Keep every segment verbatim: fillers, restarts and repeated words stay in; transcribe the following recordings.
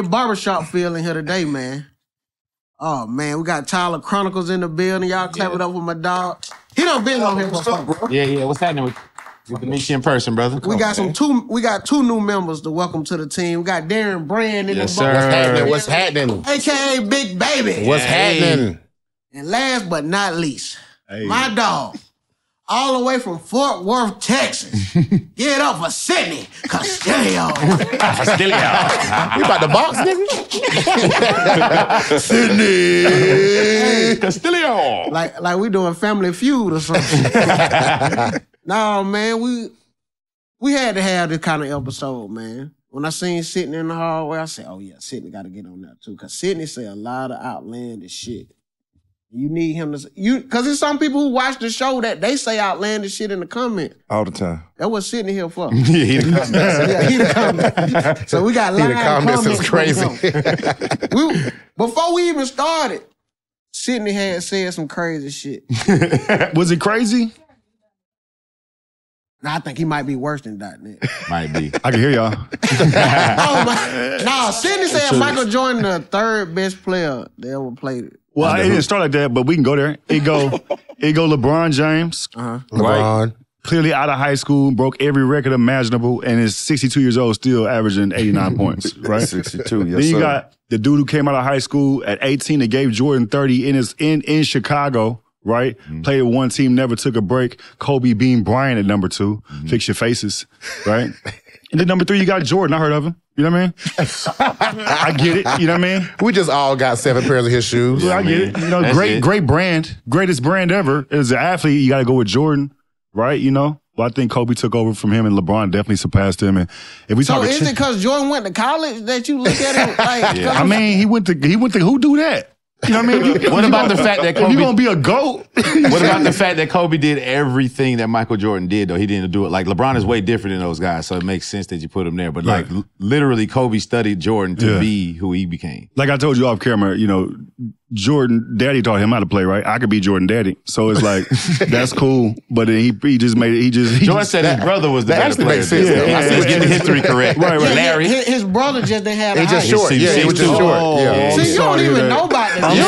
Barbershop feel in here today, man. Oh man, we got Tyler Chronicles in the building. Y'all clap yeah. it up with my dog. He done been on here before, bro. Yeah, yeah. What's happening with, with the meet you in person, brother? Come we got on, some man. two. We got two new members to welcome to the team. We got Darren Brand in yes, the building. What's happening? What's happening? A K A Big Baby. What's hey. happening? And last but not least, hey. my dog, all the way from Fort Worth, Texas. Get up for Sydney Castillo. Castillo. You about to box, nigga? Sydney Castillo. Like, like we doing Family Feud or something. No, man, we we had to have this kind of episode, man. When I seen Sydney in the hallway, I said, oh yeah, Sydney got to get on that too. Because Sydney say a lot of outlandish shit. You need him to, you, because there's some people who watch the show that they say outlandish shit in the comment. All the time. That was sitting here for. Yeah, he the comments. Yeah, he the comments. So we got live comments. He the comments is crazy. we, before we even started, Sydney had said some crazy shit. Was it crazy? Nah, I think he might be worse than .net. Might be. I can hear y'all. Oh my. Nah, Sydney said Michael Jordan the third best player that ever played it. Well, it didn't start like that, but we can go there. It go, it go LeBron James. Uh-huh. LeBron. Right? Clearly out of high school, broke every record imaginable, and is sixty-two years old, still averaging eighty-nine points, right? sixty-two, yes, Then you sir. got the dude who came out of high school at eighteen and gave Jordan thirty in his in, in Chicago, right? Mm-hmm. Played one team, never took a break. Kobe Bean Bryant at number two. Mm-hmm. Fix your faces, right? And then number three, you got Jordan. I heard of him. You know what I mean? I get it. You know what I mean? We just all got seven pairs of his shoes. Yeah, I get it. You know, That's great, it. great brand, greatest brand ever. As an athlete, you got to go with Jordan, right? You know, well, I think Kobe took over from him, and LeBron definitely surpassed him. And if we talk, so is it because Jordan went to college that you look at him? Like, yeah. I mean, he went to he went to who do that? You know what I mean? You, what about gonna, the fact that Kobe... You're going to be a GOAT. What about the fact that Kobe did everything that Michael Jordan did, though? He didn't do it. Like, LeBron is way different than those guys, so it makes sense that you put him there. But, right. like, literally, Kobe studied Jordan to yeah. be who he became. Like I told you off camera, you know, Jordan daddy taught him how to play, right? I could be Jordan daddy. So it's like, that's cool. But then he, he just made it. He just. He Jordan just, said his brother was the that better player. That actually makes sense. Yeah, yeah, I said, let's get the history correct. Right, right. Yeah, Larry. His, his brother just didn't have a height. He just short. Yeah, he was just short. Oh, yeah. See, you don't even know about this. You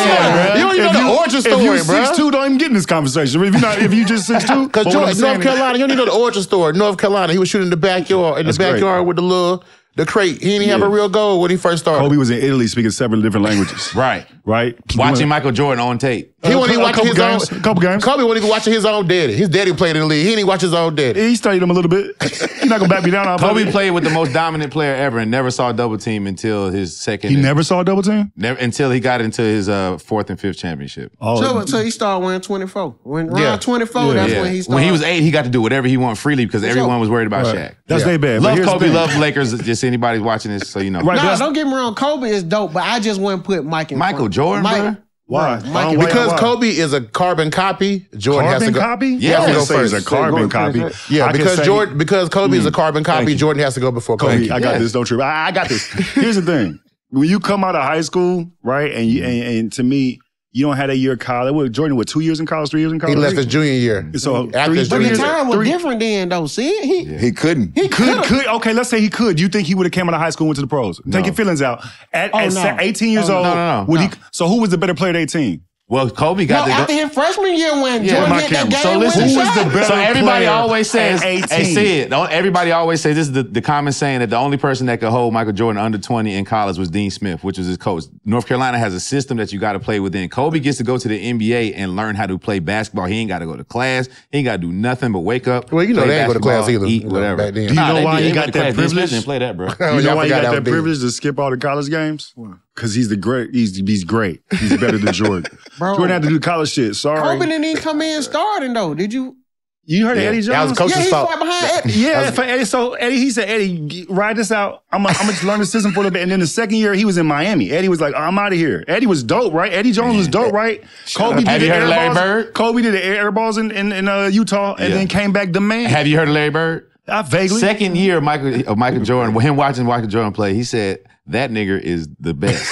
don't even know the origin story, bro. If you're six two, don't even get in this conversation. If you're not, if you just six two. Because Jordan, North Carolina, you don't even know the origin story. North Carolina, he was shooting in the backyard, in the backyard with the little... The crate. He didn't yeah. have a real goal when he first started. Kobe was in Italy speaking seven different languages. Right. Right. Watching Michael Jordan on tape. He uh, wasn't even watching his games, own. A couple games. Kobe wasn't even watching his own daddy. His daddy played in the league. He didn't watch his own daddy. He studied him a little bit. He's not going to back me down. Kobe played with the most dominant player ever and never saw a double team until his second. He and, never saw a double team? Never, until he got into his uh, fourth and fifth championship. Oh. So, so he started wearing twenty-four. When yeah. around twenty-four, yeah. that's yeah. when he started. When he was eight, he got to do whatever he wanted freely because that's everyone was worried about right. Shaq. That's yeah. they bad. Love Kobe, love Lakers. Just anybody watching this, so you know. Right, nah, don't get me wrong. Kobe is dope, but I just wouldn't put Mike in Michael front. Jordan, Mike, bro? Why? Mike because why? Kobe is a carbon copy. Jordan carbon has to go. Copy? Yeah, I would say he's a carbon copy. Yeah, I because say, Jordan, because Kobe mm, is a carbon copy. Jordan has to go before Kobe. I got yeah. this. Don't trip. I, I got this. Here's the thing: when you come out of high school, right, and you, and, and to me. You don't have a year of college. Jordan, what, two years in college, three years in college? He left his junior year. So after his junior year. But the time was different then, though. See? He, yeah. he couldn't. He could, could. Okay, let's say he could. You think he would have came out of high school and went to the pros? No. Take your feelings out. At, oh, at no. eighteen years oh, old, no, no, no, would no. He, so who was the better player at eighteen? Well, Kobe got no, the after his freshman year when yeah, Jordan hit that game. So listen, who was the better so everybody always says, hey Sid, everybody always says this is the, the common saying that the only person that could hold Michael Jordan under twenty in college was Dean Smith, which was his coach. North Carolina has a system that you got to play within. Kobe gets to go to the N B A and learn how to play basketball. He ain't got to go to class. He ain't got to do nothing but wake up. Well, you know they ain't go to class either. Eat, whatever. Do you nah, know why he got that privilege? Didn't play that, bro. You know why he got that privilege to skip all the college games? Because he's the great. He's he's great. He's better than Jordan. Bro, Jordan had to do college shit. Sorry. Kobe didn't even come in starting, though. Did you? You heard yeah. Eddie Jones? That was coach's yeah, fault. Right behind Eddie. Yeah, was, for Eddie. So Eddie, he said, Eddie, ride this out. I'm going to just learn the system for a little bit. And then the second year, he was in Miami. Eddie was like, oh, I'm out of here. Eddie was dope, right? Eddie Jones was dope, right? Kobe did Have you heard of Larry balls. Bird? Kobe did the air balls in, in, in uh, Utah and yeah. then came back the man. Have you heard of Larry Bird? I vaguely. Second year of Michael, of Michael Jordan, him watching Michael Jordan play, he said, that nigga is the best.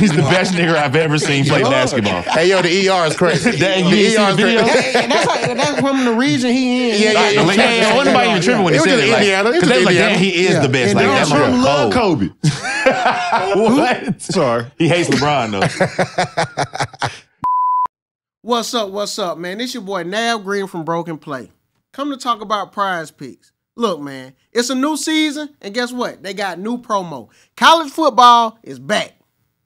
He's the best nigga I've ever seen play yo. basketball. Hey, yo, the E R is crazy. That, the E R is video? crazy. Hey, that's, like, that's from the region he in. Yeah, yeah, yeah. Like, yeah, yeah, yeah, yeah, yeah, yeah. tripping when he said it. Indiana. Like, Indiana. Like, yeah, he is yeah. the best. Like, that's like love Kobe. What? Sorry. He hates LeBron, though. What's up, what's up, man? It's your boy, Nav Green from Broken Play. Come to talk about Prize Picks. Look, man, it's a new season, and guess what? They got new promo. College football is back.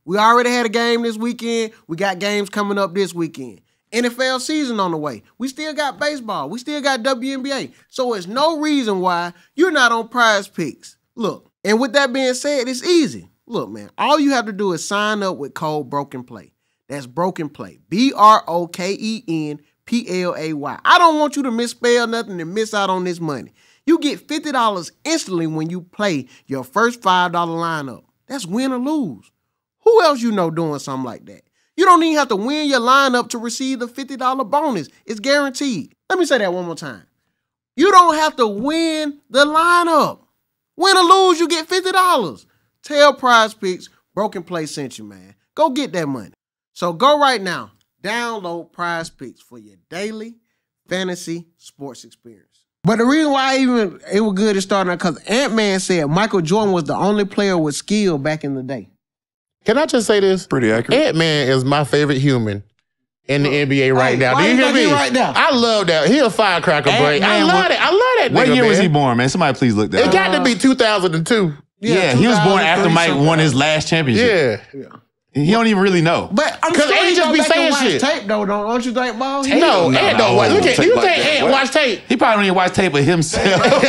We already had a game this weekend. We got games coming up this weekend. N F L season on the way. We still got baseball. We still got W N B A. So there's no reason why you're not on Prize Picks. Look, and with that being said, it's easy. Look, man, all you have to do is sign up with code Broken Play. That's Broken Play. B R O K E N P L A Y. I don't want you to misspell nothing and miss out on this money. You get fifty dollars instantly when you play your first five dollar lineup. That's win or lose. Who else you know doing something like that? You don't even have to win your lineup to receive the fifty dollar bonus. It's guaranteed. Let me say that one more time. You don't have to win the lineup. Win or lose, you get fifty dollars. Tell Prize Picks, Broken Play sent you, man. Go get that money. So go right now. Download Prize Picks for your daily fantasy sports experience. But the reason why I even it was good to start now because Ant-Man said Michael Jordan was the only player with skill back in the day. Can I just say this? Pretty accurate. Ant-Man is my favorite human in the oh. N B A right hey, now. Do you hear me? Right now? I love that. He a firecracker brain. I love it. I love that. What nigga, year man. was he born, man? Somebody please look that up. It got to be two thousand two. Yeah, yeah two thousand he was born after Mike won his last championship. Yeah. yeah. He don't even really know. But I'm sure he just be saying shit. Tape though, don't, don't you think, Mo? No, no, Ant don't watch. You think Ant watch tape? He probably don't even watch tape with himself. no,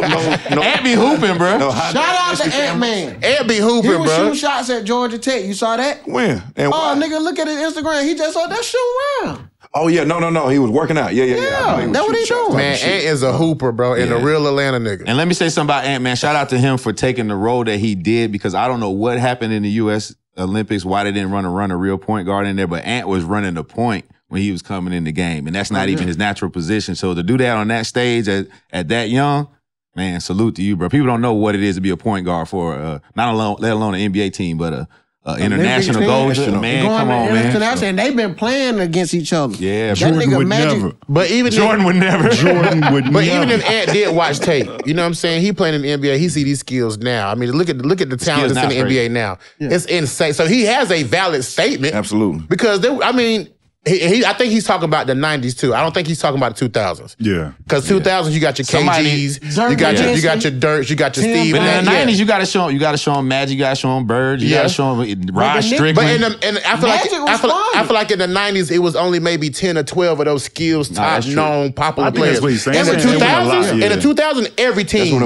no, no. Ant be hooping, bro. No, Shout out to Ant-Man. Ant be hooping, bro. He was shooting shots at Georgia Tech. You saw that? When? And oh, why? Nigga, look at his Instagram. He just saw that shooting around. Oh, yeah. No, no, no. He was working out. Yeah, yeah, yeah. yeah. That's what he doing. Man, Ant is a hooper, bro, and yeah. a real Atlanta nigga. And let me say something about Ant, man. Shout out to him for taking the role that he did because I don't know what happened in the U S Olympics, why they didn't run a, run a real point guard in there, but Ant was running the point when he was coming in the game, and that's not mm-hmm. even his natural position. So to do that on that stage at, at that young, man, salute to you, bro. People don't know what it is to be a point guard for, uh, not alone, let alone an N B A team, but a, a international goal. Man, come on, man. And they've been playing against each other. Yeah, that Jordan nigga would Magic, never. But even Jordan if, would never. Jordan would never. But even if Ant did watch tape, you know what I'm saying? He playing in the N B A. He see these skills now. I mean, look at look at the talent that's in the N B A now. Yeah. It's insane. So he has a valid statement. Absolutely. Because they, I mean. He, he, I think he's talking about the nineties too. I don't think he's talking about the two thousands. Yeah, because two thousands you got your K Gs, you got your you got your Dirts, you got your Steve. But in the nineties you got to show him, you got to show him Magic, you got to show him Bird, you got to show him Rod Strickland. But in the, and I feel like I feel, I feel like in the nineties it was only maybe ten or twelve of those skills top known popular players. In the two thousands, in the two thousands every team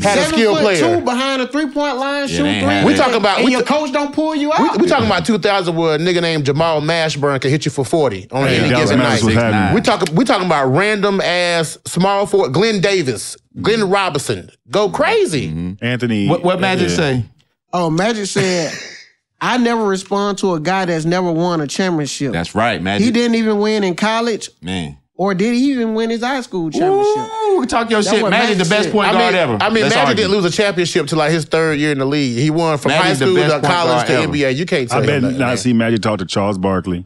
had a skilled player. Two behind the three point line, shoot three. We talking about and your coach don't pull you out. We talking about two thousand where a nigga named Jamal Mashburn can hit you for forty on hey, any given night. We talking we talking about random ass small forward. Glenn Davis, Glenn mm-hmm. Robinson, go crazy. Mm-hmm. Anthony, what, what Magic yeah. say? Oh, Magic said, I never respond to a guy that's never won a championship. That's right, Magic. He didn't even win in college, man. Or did he even win his high school championship? Ooh, talk your that's shit. Magic, Magic the best point I mean, guard ever. I mean, Let's Magic argue. didn't lose a championship till like his third year in the league. He won from Magic's high school to college to N B A. Ever. You can't tell I bet nothing, I see Magic talk to Charles Barkley.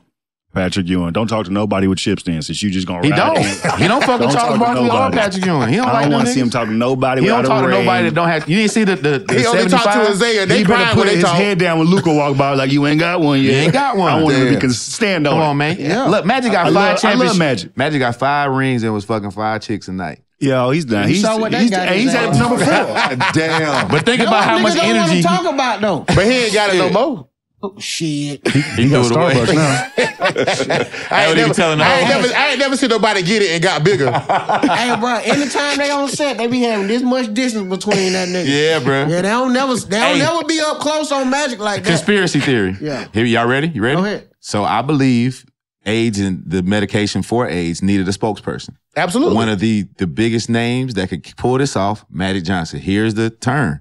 Patrick Ewing. Don't talk to nobody with chip stances. You just gonna ride. He don't. He don't fucking talk to Barkley or Patrick Ewing. He don't like I don't want to see him talk to nobody without a ring. He don't talk to nobody that don't have. You didn't see the the, the he only talk to Isaiah. They better put his talk. head down when Luka walk by like you ain't got one yet. You ain't got one. I want him to stand on it. Come on, man. Yeah. Look, Magic got I five love, championships. I love Magic. Magic got five rings and was fucking five chicks a night. Yo, he's done. He's, saw what he's, he's, he's at number four. Damn. But think about how much energy. Talk about though. But he ain't got it no more. Oh, shit. He, he, he got Starbucks now. I, ain't never, telling I, ain't never, I ain't never seen nobody get it and got bigger. Hey, bro, anytime they on set, they be having this much distance between that nigga. Yeah, bro. Yeah, they don't never, they don't hey. never be up close on Magic like that. Conspiracy theory. Yeah. Here, y'all ready? You ready? Go ahead. So I believe AIDS and the medication for AIDS needed a spokesperson. Absolutely. One of the, the biggest names that could pull this off, Magic Johnson. Here's the turn.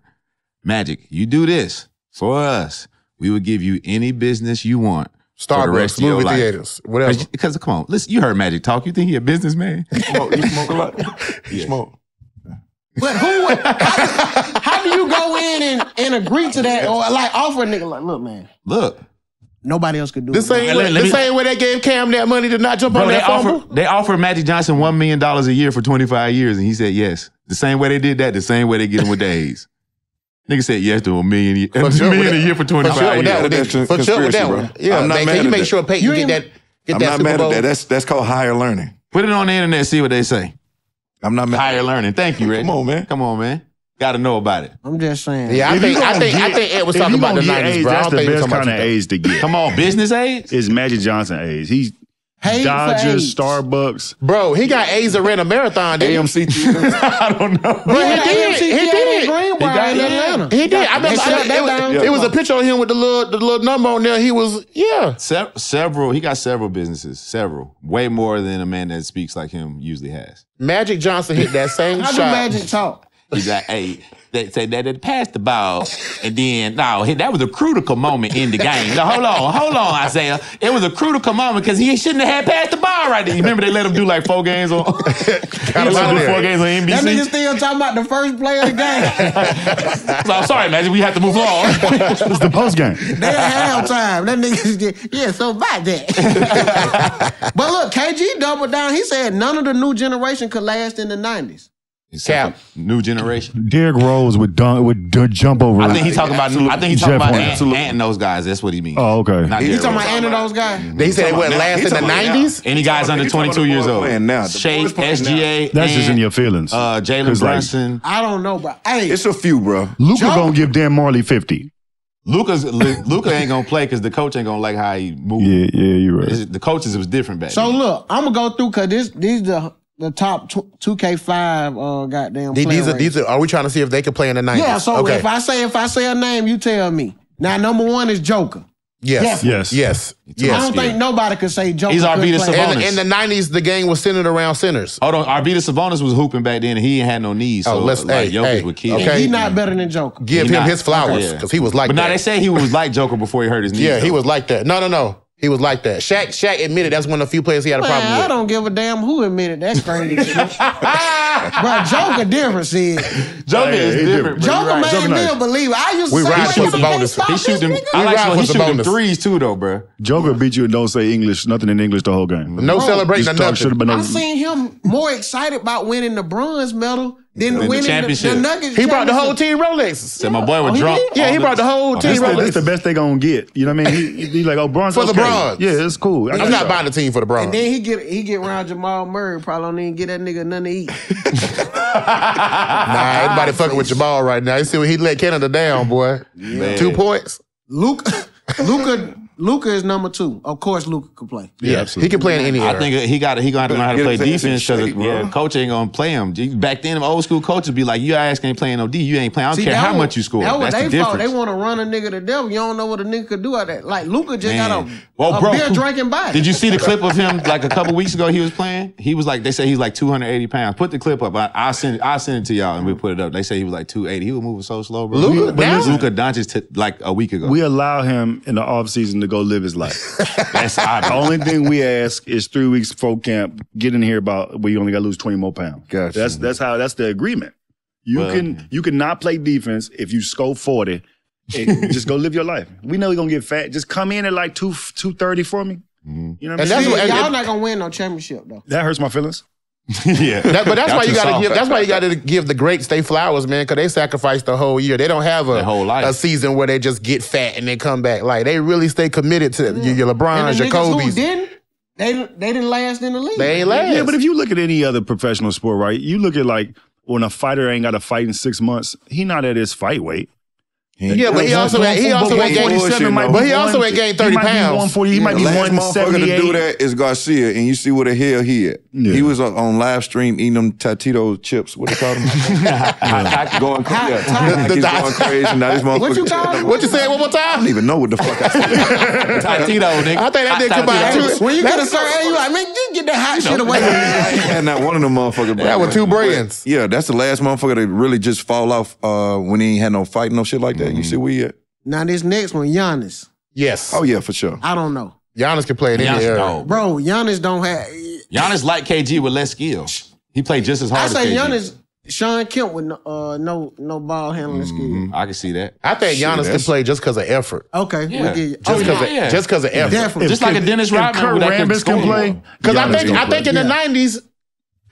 Magic, you do this for us. We will give you any business you want. Starbucks, movie theaters, whatever. Because, come on, listen, you heard Magic talk. You think he a businessman? You smoke, you smoke a lot. You yeah. smoke. But who would, how, do, how do you go in and, and agree to that or like offer a nigga like, look, man. Look. Nobody else could do this it. Ain't, let, let this me, ain't where they gave Cam that money to not jump bro, on that phone. They offered Magic Johnson one million dollars a year for twenty-five years, and he said yes. The same way they did that, the same way they get him with the A's. Nigga said yes to a million, a, sure million a year for twenty-five sure years. That, that's that's for sure with that one. Yeah, I'm not they, mad can you make that. Sure Peyton get that get I'm that not Super mad Bowl? At that. That's, that's called higher learning. Put it on the internet, see what they say. I'm not mad higher at learning. Thank you, Reggie. Come on, man. Come on, man. Gotta know about it. I'm just saying. Yeah, I if think I think get, I think Ed was talking about the nineties, bro. That's the best kind of AIDS to get. Come on, business AIDS? It's Magic Johnson AIDS. He's Haze Dodgers, Starbucks. Bro, he got A's to ran a marathon, didn't he? A M C I don't know. But he, he did. He did. He got in Atlanta. He did. I remember I, it, was, it was a picture of him with the little, the little number on there. He was, yeah. Se several. He got several businesses. Several. Way more than a man that speaks like him usually has. Magic Johnson hit that same shot. How do Magic talk? He's like, hey, they said that it passed the ball. And then, no, that was a critical moment in the game. No, hold on, hold on, Isaiah. It was a critical moment because he shouldn't have had passed the ball right there. You remember they let him do like four games on, four games on N B C? That nigga still talking about the first play of the game. So I'm sorry, Magic, we have to move on. It's the post game. They had halftime. That nigga's just, yeah, so about that. But look, K G doubled down. He said none of the new generation could last in the nineties. Cap. New generation. Derrick Rose would dunk, would jump over. I think he's talking about. I think he's talking about Ant, Ant and those guys. That's what he means. Oh, okay. He's talking about Ant and those guys. They said it wouldn't last in the nineties. Any guys under twenty-two years old. Shaq, S G A. That's just in your feelings. Uh, Jalen Brunson. I don't know, bro. Hey, it's a few, bro. Luka gonna give Dan Marley fifty. Luka's Luka ain't gonna play because the coach ain't gonna like how he moves. Yeah, yeah, you're right. The coaches was different back then. So look, I'm gonna go through because this these the. The top two K five uh, goddamn players. These are, these are, are we trying to see if they can play in the nineties? Yeah, so okay. if I say if I say a name, you tell me. Now, number one is Joker. Yes. Yes. Yes. yes. I don't yeah. think nobody could say Joker. He's Arvydas Sabonis. In, in the nineties, the game was centered around centers. Hold on. Arvydas Sabonis was hooping back then, and he ain't had no knees. So, oh, let's, like, hey, Jokic hey, would kill. Okay. He's not better than Joker. Give he him not. his flowers, because okay. he was like but that. But now they say he was like Joker before he hurt his knees. Yeah, though. he was like that. No, no, no. He was like that. Shaq, Shaq admitted that's one of the few players he had a Man, problem with. I don't give a damn who admitted that crazy shit. Bro, Joker difference is. Joker yeah, is different. Joker right. made Joker me nice. a believer. I used to we say, ride for the bonus. He shoot them, I like ride for the bonus. threes too, though, bro. Joker beat you and don't say English, nothing in English the whole game. No bro, celebration or nothing. Been I've seen him more excited about winning the bronze medal Then winning the championship. The, the Nuggets he championship. brought the whole team Rolexes. Said so my boy was oh, drunk. Yeah, he brought the whole team Rolexes. That's the best they gonna get. You know what I mean? He, he like, oh, bronze. For okay. the bronze. Yeah, it's cool. I'm not buying the team for the bronze. And then he get he get around Jamal Murray. Probably don't even get that nigga nothing to eat. Nah, everybody fucking with Jamal right now. You see what he let Canada down, boy. Yeah. Two points. Luke, Luka. Luka is number two. Of course, Luka can play. Yeah, absolutely. He can play in any era. I think he got. He gonna have to know how to play defense because yeah. coach ain't gonna play him. Back then, the old school coaches be like, "You ass ain't playing no D. You ain't playing. I don't See, care how one, much you score." That That's they the difference. They want to run a nigga to devil. You don't know what a nigga could do out there. Like Luka just Man. got a, well, a bro, beer drinking body. Did you see the clip of him like a couple weeks ago? He was playing. He was like, they say he's like two hundred eighty pounds. Put the clip up. I, I'll send. I'll send it to y'all and we we'll put it up. They say he was like two eighty. He was moving so slow, bro. Luka, Luka Doncic like a week ago. We allow him in the offseason to go live his life. That's the only thing we ask is three weeks before camp, get in here about well, you only got to lose twenty more pounds. Gotcha. That's that's how that's the agreement. You well, can you cannot play defense if you score forty. And just go live your life. We know you're gonna get fat. Just come in at like two two thirty for me. Mm-hmm. You know what I mean? Y'all not gonna win no championship though. That hurts my feelings. yeah, that, but that's why you gotta give. That's why you gotta give the greats they flowers, man, because they sacrifice the whole year. They don't have a whole life. a season where they just get fat and they come back. Like they really stay committed to yeah. your LeBrons, your Kobe's. Didn't they? They didn't last in the league. They ain't last. Yeah, but if you look at any other professional sport, right? You look at like when a fighter ain't got a fight in six months, he not at his fight weight. He, yeah, but he also had, he also had gained seven, but he also had gained thirty pounds. He might be one motherfucker to do that is Garcia, and you see where the hell he at. Yeah. He was on, on live stream eating them Tatito chips. What they call them? Going crazy. He's going crazy now. This motherfucker. What you call? What you said one more time? I don't even know what the fuck I said. Tatito, nigga. I think that did come out too. When you get a certain, you like, man, you get that hot shit away. And not one of them motherfuckers. That was two brands. Yeah, that's the last motherfucker that really just fall off when he ain't had no fight, no shit like that. You see where he at? Now this next one, Giannis. Yes. Oh yeah, for sure. I don't know. Giannis can play in any era. Bro, Giannis don't have... Giannis like K G with less skill. He played just as hard as K G. I say Giannis, Sean Kemp with no, uh, no, no ball handling mm-hmm. skill. I can see that. I think Giannis can play just because of effort. Okay. Yeah. We get, just because oh, yeah, yeah. of effort. Definitely. Just like a Dennis Rodman. Kurt Rambis can play. Because I think, I think in the yeah. nineties...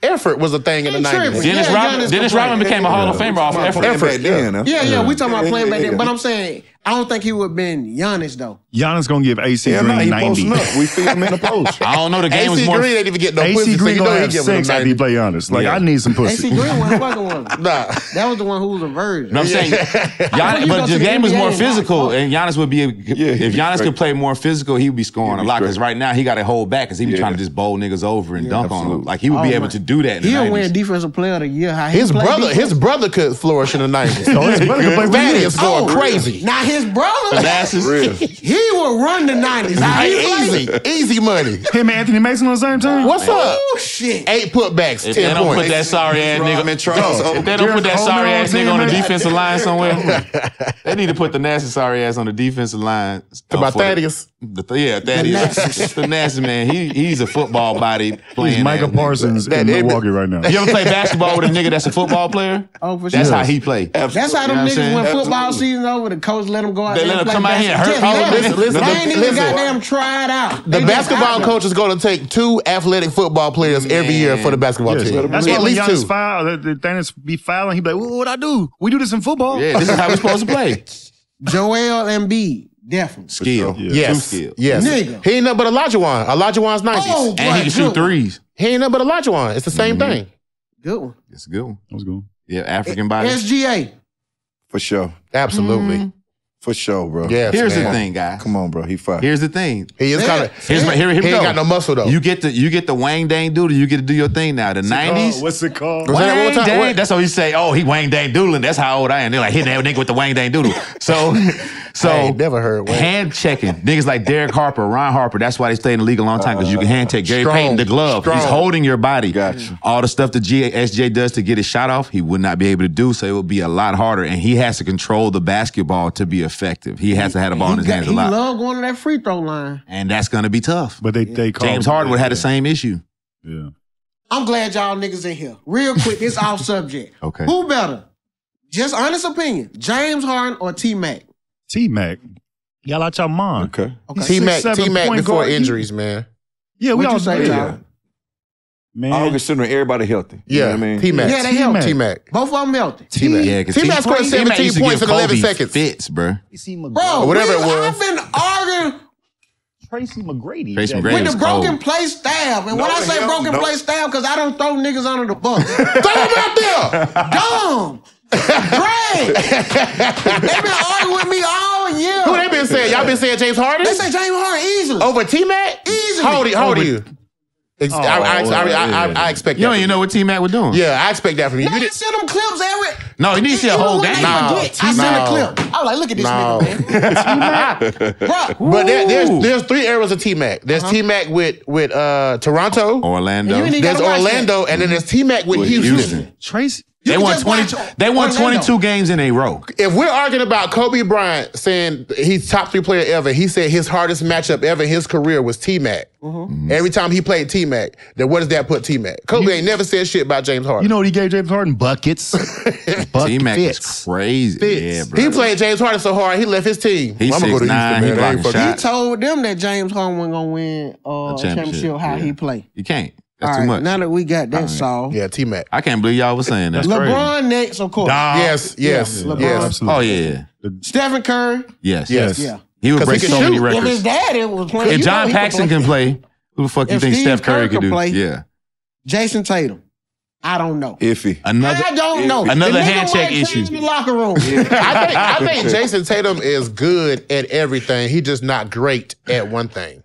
Effort was a thing in the nineties. Dennis yeah, Rodman, Dennis Rodman became a Hall of Famer off effort. effort. effort. Yeah, yeah, yeah, we talking about playing back then. But I'm saying, I don't think he would have been Giannis, though. Giannis going to give A C yeah, Green ninety. Up. We feel him in the post. I don't know. The game was more... A C Green ain't even get no pussy. A C Green going to have six, I be play honest. Like, yeah. I need some pussy. A C Green was the fucking one. Nah. That was the one who was a virgin. No, I'm saying, Giannis, but the game was more physical, and Giannis would be... If Giannis could play more physical, he would be scoring a lot, because right now, he got to hold back, because he be trying to just bowl niggas over and dunk on them. Like, he would be able to do do that. He'll win defensive player of the year. How his brother, defense. his brother could flourish in the nineties. So his brother could play is going oh, crazy. Now his brother, that's real. He will run the nineties. Easy, played. easy money. Him and Anthony Mason on the same team. What's Man. up? Oh shit! Eight putbacks, if ten they don't points. Put that sorry ass nigga. No. If they don't put that sorry ass nigga on the defensive line somewhere, they need to put the nasty sorry ass on the defensive line. Uh, About Thaddeus. The th yeah, Thaddeus. The nasty man. He he's a football body playing. He's Michael Parsons in Milwaukee right now. You ever play basketball with a nigga that's a football player? Oh, for sure. That's how he played. Absolutely. That's how them you know niggas saying? When Absolutely. football season over, the coach let them go out. They let them come out here and hurt. Oh, listen, listen, they ain't even goddamn try it out. The they basketball coach is going to take two athletic football players man. every year for the basketball yes. team. That's at least two. Foul, the things be fouling. He be like, well, what I do? We do this in football. Yeah, this is how we're supposed to play. Joel Embiid. Definitely. Skill. Sure. Yeah. Yes. Two skill. Yes. Nigga. He ain't nothing but Olajuwon. Olajuwon's nineties. Oh, and he can shoot threes. He ain't nothing but Olajuwon. It's the same mm-hmm. thing. Good one. It's a good one. That was good. Yeah, African body. S G A. For sure. Absolutely. Mm-hmm. For sure, bro. Yes, Here's man. the thing, guys. Come on, bro. He fired. Here's the thing. He is kind of. Here's my. Here, here he ain't go. got no muscle though. You get the. You get the Wang Dang Doodle. You get to do your thing now. The nineties. What's it called? Wang Dang. Dang. That's how you say. Oh, he Wang Dang Doodling. That's how old I am. They're like hitting that nigga with the Wang Dang Doodle. So, so I ain't never heard Wang. Hand checking niggas like Derek Harper, Ron Harper. That's why they stayed in the league a long time, because you can hand check. Gary strong, Payton, the glove. Strong. He's holding your body. Gotcha. All the stuff that S J does to get his shot off, he would not be able to do. So it would be a lot harder, and he has to control the basketball to be a effective. He has he, to have a ball in his got, hands a lot. He love going to that free throw line. And that's going to be tough. But they, yeah. they call James Harden would have had the same issue. Yeah. I'm glad y'all niggas in here. Real quick, it's off subject. Okay. Who better? Just honest opinion. James Harden or T-Mac? T-Mac. Y'all out your mind. Okay. okay. T-Mac T-Mac before injuries, he, man. Yeah, we all say y'all. Man. I was considering everybody healthy. Yeah, you know what I mean? T-Mac. Yeah, they healthy. T-Mac. Both of them healthy. T-Mac. Yeah, T-Mac scored seventeen points in eleven seconds. Fits, bro. Bro, whatever it was. I've been arguing. Tracy McGrady. Tracy McGrady with the broken play stab. And no, when I say hell, broken no. play stab, because I don't throw niggas under the bus. Throw them out there. Dumb. Greg. They've been arguing with me all year. Who they been saying? Y'all been saying James Harden? They say James Harden easily. Over T-Mac? Easily. Hold it, hold it. Oh, I, I, I, I, I, I expect you that. You don't even know what T-Mac was doing. Yeah, I expect that from you. No, you send them clips every... No, you need to see a whole game. I sent no. a clip. I was like, look at this no. nigga, man. T-Mac. But there, there's, there's three eras of T-Mac. There's uh -huh. T-Mac with, with uh, Toronto. Orlando. There's Orlando, and then there's T-Mac with, with Houston. Houston. Tracy... They won, twenty, they won twenty-two games in a row. If we're arguing about Kobe Bryant saying he's top three player ever, he said his hardest matchup ever in his career was T-Mac. Mm-hmm. Every time he played T-Mac, then what does that put T-Mac? Kobe you, ain't never said shit about James Harden. You know what he gave James Harden? Buckets. T-Mac is crazy. Yeah, bro. He played James Harden so hard, he left his team. He's six nine, he told them that James Harden wasn't going to win uh, a championship, championship how yeah. he played. You can't. That's too much. Now that we got that solved. Yeah, T-Mac. I can't believe y'all was saying that. LeBron next, of course. Yes, yes, yes. Oh yeah. Stephen Curry. Yes, yes. Yeah. He would break so many records. If his dad was playing, if John Paxson can play, who the fuck you think Steph Curry could do? Yeah. Jason Tatum. I don't know. Iffy. Another, I don't iffy. know. Another handshake issue. In the locker room. Yeah. I, think, I think Jason Tatum is good at everything. He's just not great at one thing.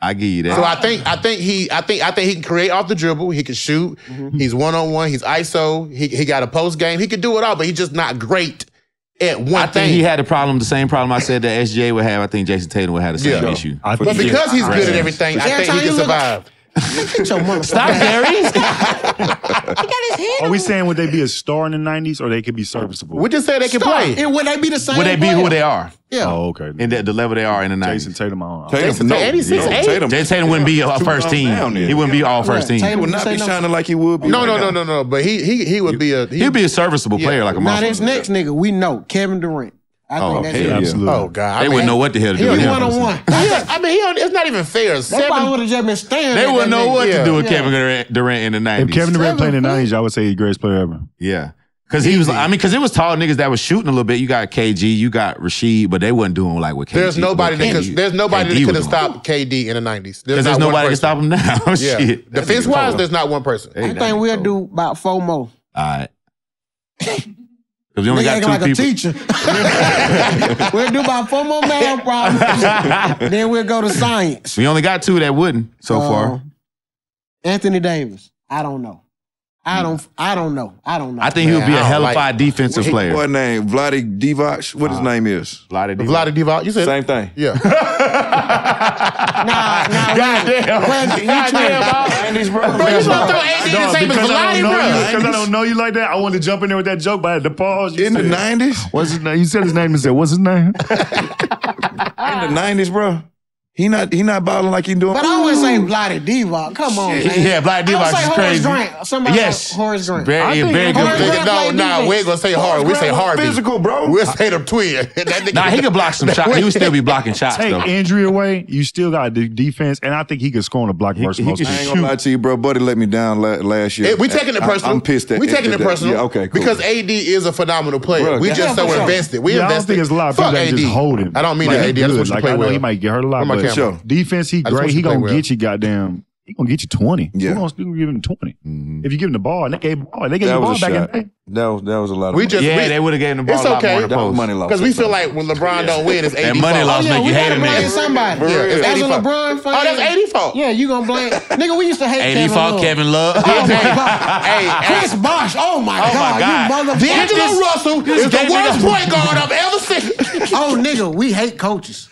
I give you that. So I think I think he I think I think he can create off the dribble. He can shoot. Mm-hmm. He's one on one. He's I S O. He he got a post game. He can do it all, but he's just not great at one I thing. I think he had the problem, the same problem I said that S G A would have. I think Jason Tatum would have the same yeah. issue. I but because he's good at everything, I think he can survive. Look, Stop, Barry. Are we saying would they be a star in the nineties or they could be serviceable? We just say they can star. play. And would they be the same? Would they be player? who they are? Yeah. Oh, okay. And the, the level they are in the nineties. Jason Tatum, on. Tatum, no. eighty-six, no. Tatum, Jason Tatum wouldn't be a first team. He wouldn't be all first team. Tatum would not be shining like he would be. No, no, no, no, no. But he he he would be a he would be a serviceable player like a monster. Now this next nigga we know, Kevin Durant. I oh, think that's hey, absolutely. Oh, God. They I mean, wouldn't know what the hell to do with him. He was one on one. I mean, he it's not even fair. That's Seven, probably would have just been standing. They wouldn't know what yeah. to do with yeah. Kevin Durant, Durant in the nineties. If Kevin Durant Seven, played in the nineties, I would say he's the greatest player ever. Yeah. Because he was, I mean, because it was tall niggas that was shooting a little bit. You got K G, you got Rasheed, but they wasn't doing like what K G. There's nobody that could, there's nobody that could have stopped K D in the nineties. There's, there's nobody to stop him now. Shit. Defense-wise, there's not one person. I think we'll do about four more. All right. We only got two like people. A teacher. We'll do about four more math problems. Then we'll go to science. We only got two that wouldn't so uh, far. Anthony Davis. I don't know. I don't I don't know. I don't know. I think man, he'll be a hell of a like, defensive he, player. What name? Vlade Divac? What his uh, name is? Vlade Divac. Vlade Divac. You said same thing. Yeah. nah, nah. Goddamn. Goddamn. Goddamn. Andy's bro. Bro, you gonna throw Andy in the same as Vlade, bro? Because I don't know you like that. I want to jump in there with that joke, but I had to pause. You in said, the nineties? What's his name? You said his name and said, what's his name? In the nineties, bro. He not he not balling like he doing. But I always say Vlade Divac. Come on, man. Yeah, Vlade Divac is crazy. Grant. Somebody yes. Horace Grant. Very, very good. Grant no, nah, we ain't gonna say hard. We say Harvey. Physical, bro. We'll say the twin. Nah, he could block some shots. He would still be blocking shots, Take though. Take injury away, you still got the defense, and I think he could score on a block versus most. I ain't gonna lie to you, bro. Buddy let me down la last year. Hey, we taking it personal. I, I'm pissed at We taking it personal. Yeah, okay, cool. Because A D is a phenomenal player. Bro, we just so invested. We invested. I don't think it's a lot of people that just hold him. I don't mean that, A D. I just want you to play well. He might get hurt a lot, but sure. Defense, he great. He gonna well. get you goddamn. He gonna get you twenty. Yeah. Who gonna give him twenty? Mm-hmm. If you give him the ball, and they gave him the ball, they gave him the ball back in the day. That was, that was a lot of we money. Just, yeah, we, they would have gave him the ball. It's a lot okay. More that money loss. Because we feel like when LeBron yeah. don't win, it's eighty fault. That money loss oh, yeah, make you hate him. We blame somebody. Yeah, it's that's a LeBron fault. Oh, that's eighty fault. Yeah, you gonna blame. Nigga, we used to hate Kevin Love. eighty fault, Kevin Love. Oh my God. Hey, Chris Bosh. Oh my oh God. God. You motherfucker. D'Angelo Russell is the worst point guard I've ever seen. Oh nigga, we hate coaches.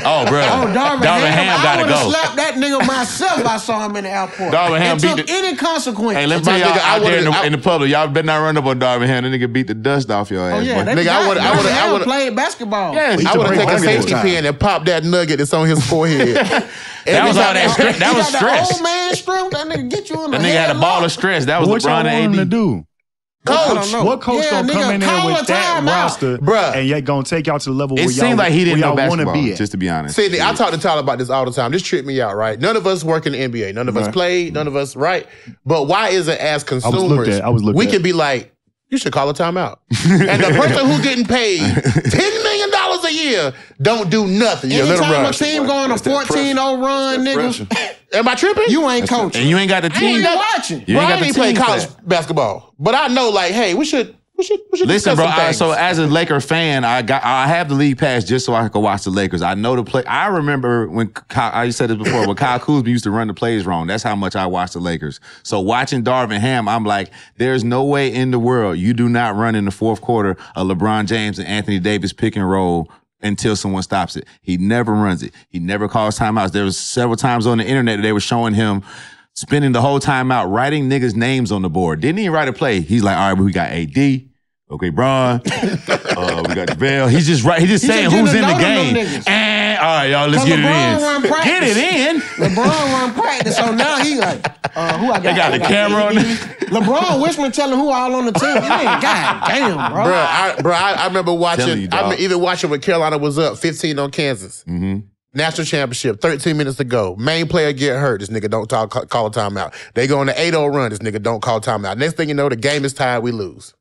Oh bro. Oh, Darvin Ham gotta go. I would have slapped that nigga myself. I saw him in the airport. Darvin Ham beat took any consequence. Hey, let me tell y'all out there in the public, y'all better not run up on Darvin Ham, that nigga beat the dust off your ass. Oh, yeah, nigga, I would, I would, I would played basketball. Yes, I would have taken a safety pin and popped that nugget that's on his forehead. That was all that stress. That was stress. Old man strength. That nigga get you in the. That nigga had a ball of stress. That was LeBron and A D. What y'all want him to do? Coach, what coach yeah, gonna nigga, come in there with that roster out. and yet gonna take y'all to the level it where y'all like he didn't know basketball, be just to be honest. See, yeah. I talk to Tyler about this all the time. This tripped me out, right? None of us work in the N B A. None of us play. None of us, right? But why is it as consumers, we could be like, you should call a timeout. And the person who's getting paid ten million dollars a year don't do nothing. Yeah, anytime let a team go on a fourteen oh run, nigga, am I tripping? You ain't coaching. And you ain't got the team. I ain't got, watching. You bro, ain't got I ain't playing college that. basketball. But I know, like, hey, we should we should, we should listen, bro, I, so as a Laker fan, I got I have the league pass just so I could watch the Lakers. I know the play. I remember when, Kyle, I said this before, when Kyle Kuzma used to run the plays wrong. That's how much I watched the Lakers. So watching Darvin Ham, I'm like, there's no way in the world you do not run in the fourth quarter a LeBron James and Anthony Davis pick and roll until someone stops it. He never runs it. He never calls timeouts. There was several times on the internet that they were showing him spending the whole time out writing niggas' names on the board. Didn't even write a play. He's like, all right, well, we got A D. Okay, Bron. uh, we got JaVale. He's just right. He's just he saying just who's in the game. And, all right, y'all, let's get LeBron it in. Get it in. LeBron run practice, so now he like, uh, who I got? They got the camera on. LeBron Wishman telling who all on the team. Man, God damn, bro. Bro, I, bro, I, I remember watching. You, I mean, even watching when Carolina was up fifteen on Kansas. Mm-hmm. National championship, thirteen minutes to go. Main player get hurt. This nigga don't talk, call a timeout. They go on an eight oh run. This nigga don't call timeout. Next thing you know, the game is tied. We lose.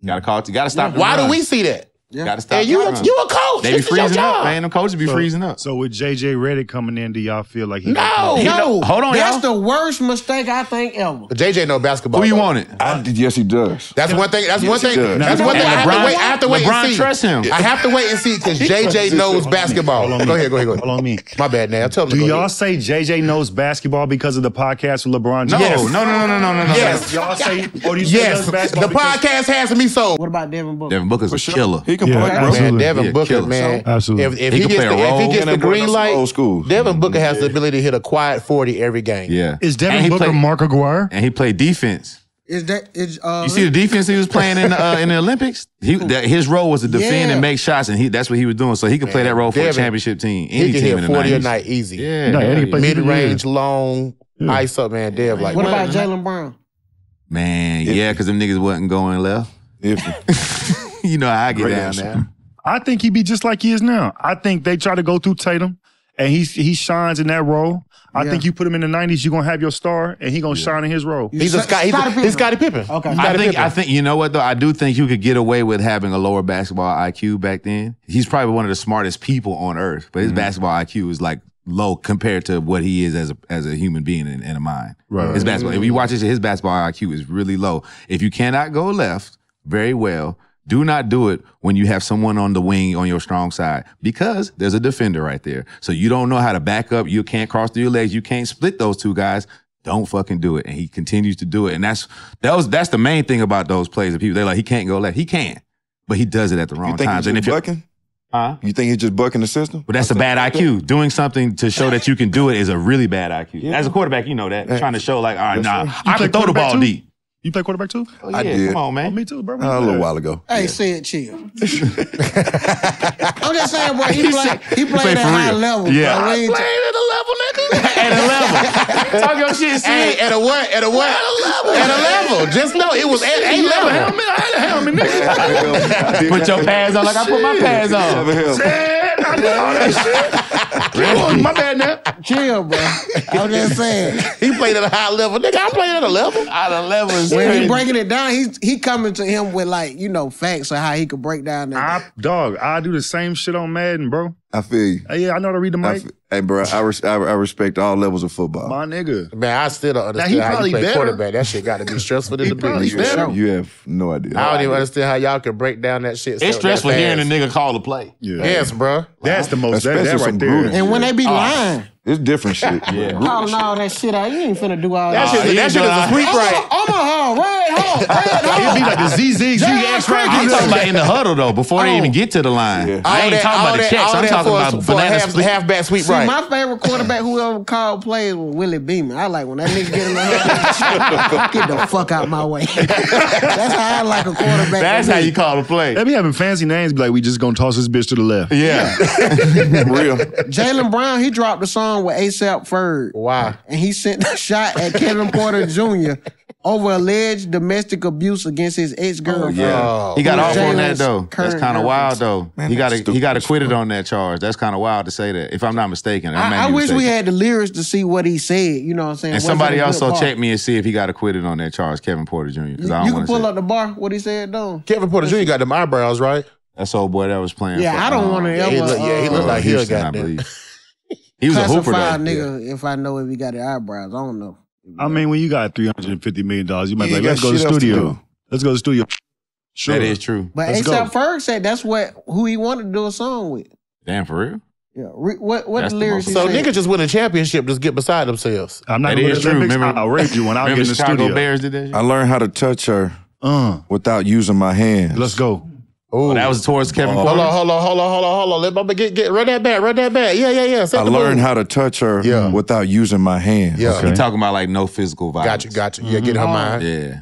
You gotta call it. You gotta stop. Why do we see that? Yeah. Got to stop. And you, a, you a coach. They be this freezing up, man. Them coaches be so, freezing up. So with J J Redick coming in, do y'all feel like he No, no. Hold on, That's y'all. the worst mistake I think ever. But J J know basketball. Who you want it? I, yes, he does. That's yeah. one thing. That's yes, one thing. No, that's no, one no, thing. I have, LeBron, wait, I have to wait LeBron and see. Trusts him. I have to wait and see because J J knows basketball. Go ahead, go ahead, go ahead. Hold on me. My bad, now. Tell me. Do y'all say J J knows basketball because of the podcast with LeBron James? No, no, no, no, no, no, no. Yes. Y'all say, or do you say knows basketball? The podcast has to be sold. What about Devin Booker? Devin Booker's a killer. He can yeah, play, man. Devin Booker, man. Absolutely. If, if, he he gets the, if he gets the green light, old school. Devin Booker has yeah. the ability to hit a quiet forty every game. Yeah. Is Devin Booker played, Mark Aguirre? And he played defense. Is that? Is, uh, you see the defense he was playing in the, uh, in the Olympics. He that, his role was to defend yeah. and make shots, and he that's what he was doing. So he could man, play that role for Devin, a championship team. Any he could team hit in forty the nineties. A night easy. Yeah, no, yeah, yeah. mid range, long, yeah. ice up, man. Dev like. What about Jalen Brown? Man, yeah, because them niggas wasn't going left. You know how I get Great down there. I think he be just like he is now. I think they try to go through Tatum, and he he shines in that role. I yeah. think you put him in the nineties, you're going to have your star, and he going to yeah. shine in his role. He's, he's a Scottie Pippen. He's Scottie Pippen. Okay. He's I, think, I think, you know what, though? I do think you could get away with having a lower basketball I Q back then. He's probably one of the smartest people on earth, but his mm-hmm. basketball I Q is like low compared to what he is as a, as a human being and, and a mind. Right. His basketball. Mm-hmm. If you watch this, his basketball I Q is really low. If you cannot go left very well, do not do it when you have someone on the wing on your strong side because there's a defender right there. So you don't know how to back up. You can't cross through your legs. You can't split those two guys. Don't fucking do it. And he continues to do it. And that's that was that's the main thing about those plays. Of people, they're like, he can't go left. He can, but he does it at the wrong times. And if you're bucking? Huh? You think he's just bucking the system? But that's I a bad I Q. That. Doing something to show that you can do it is a really bad I Q. Yeah. As a quarterback, you know that. Hey. Trying to show like, all right, that's nah, right. I can throw the ball too? deep. You play quarterback too? Oh, yeah. I did. Come on, man. Oh, me too, bro. Uh, a little while ago. Hey, yeah. said chill. I'm just saying, boy, he, he, play, he played play at a high real. level. Yeah. Bro. I played at a level, nigga. At a level. Talk your shit, see? Hey, at a what? At a what? At a level. At a level. Just know it was at a level. I had a helmet, nigga. Put your pads on like I put my pads on. Shit, I did all that shit. Really? My bad now. Chill, bro. I'm just saying. He played at a high level. Nigga, I played at a level. At a level. When he breaking it down, he's he coming to him with like, you know, facts of how he could break down that. I, dog, I do the same shit on Madden, bro. I feel you. Hey, yeah, I know how to read the mic. Feel, hey, bro, I, res, I, I respect all levels of football. My nigga. Man, I still don't understand how you play better. quarterback. That shit got to be stressful than the business. Sure. You have no idea. I don't even understand how y'all can break down that shit. It's so stressful hearing a nigga call the play. Yeah. Yes, bro. That's the most. Especially that, that right there. And when they be oh. lying. It's different shit. Yeah. Calling all that shit out. You ain't finna do all that. That shit, that shit is a sweep right. Omaha, right home, right home. It'd be like the Z Z Z X right here. I'm talking about in the huddle, though, before they even get to the line. I ain't talking about the checks. I'm talking about bananas. Halfback sweep right. See, my favorite quarterback who ever called plays was Willie Beeman. I like when that nigga get in the huddle. Get the fuck out my way. That's how I like a quarterback. That's how you call a play. They be having fancy names, be like, we just gonna toss this bitch to the left. Yeah. Real. Jalen Brown, he dropped the song with ASAP Ferg. Wow. And he sent a shot at Kevin Porter Junior over alleged domestic abuse against his ex-girlfriend. Oh, yeah. oh. He got off on that, though. That's kind of wild, though. Man, he got he got acquitted on that charge. That's kind of wild to say that, if I'm not mistaken. I, I wish mistaken. we had the lyrics to see what he said. You know what I'm saying? And Wasn't somebody also check me and see if he got acquitted on that charge, Kevin Porter Junior You, I don't you can pull up the bar, what he said, though. Kevin Porter Junior got them eyebrows, right? That's the old boy that was playing. Yeah, for, I don't um, want to ever. Yeah, he looked uh, yeah, he look uh, like he got that. He was a hooper, though. nigga, yeah. If I know if he got the eyebrows, I don't know. I mean, when you got three hundred fifty million dollars, you might yeah, be like, let's go to the studio. To let's go to the studio. Sure. That is true. But ASAP Ferg said that's what who he wanted to do a song with. Damn, for real? Yeah. Re what what the lyrics? So niggas just win a championship, just get beside themselves. I'm not that is true. Remember, I'll rape you when I get in the Chicago studio. Bears did that shit? I learned how to touch her uh, without using my hands. Let's go. Oh, that was towards Kevin Porter. Hold on, hold on, hold on, hold on, hold on. Let Bubba get, get, run that back, run that back. Yeah, yeah, yeah. Set I learned move. how to touch her yeah. without using my hands. Yeah. Okay. He talking about like no physical violence. Gotcha, gotcha. Mm-hmm. Yeah, get in her mind. Yeah.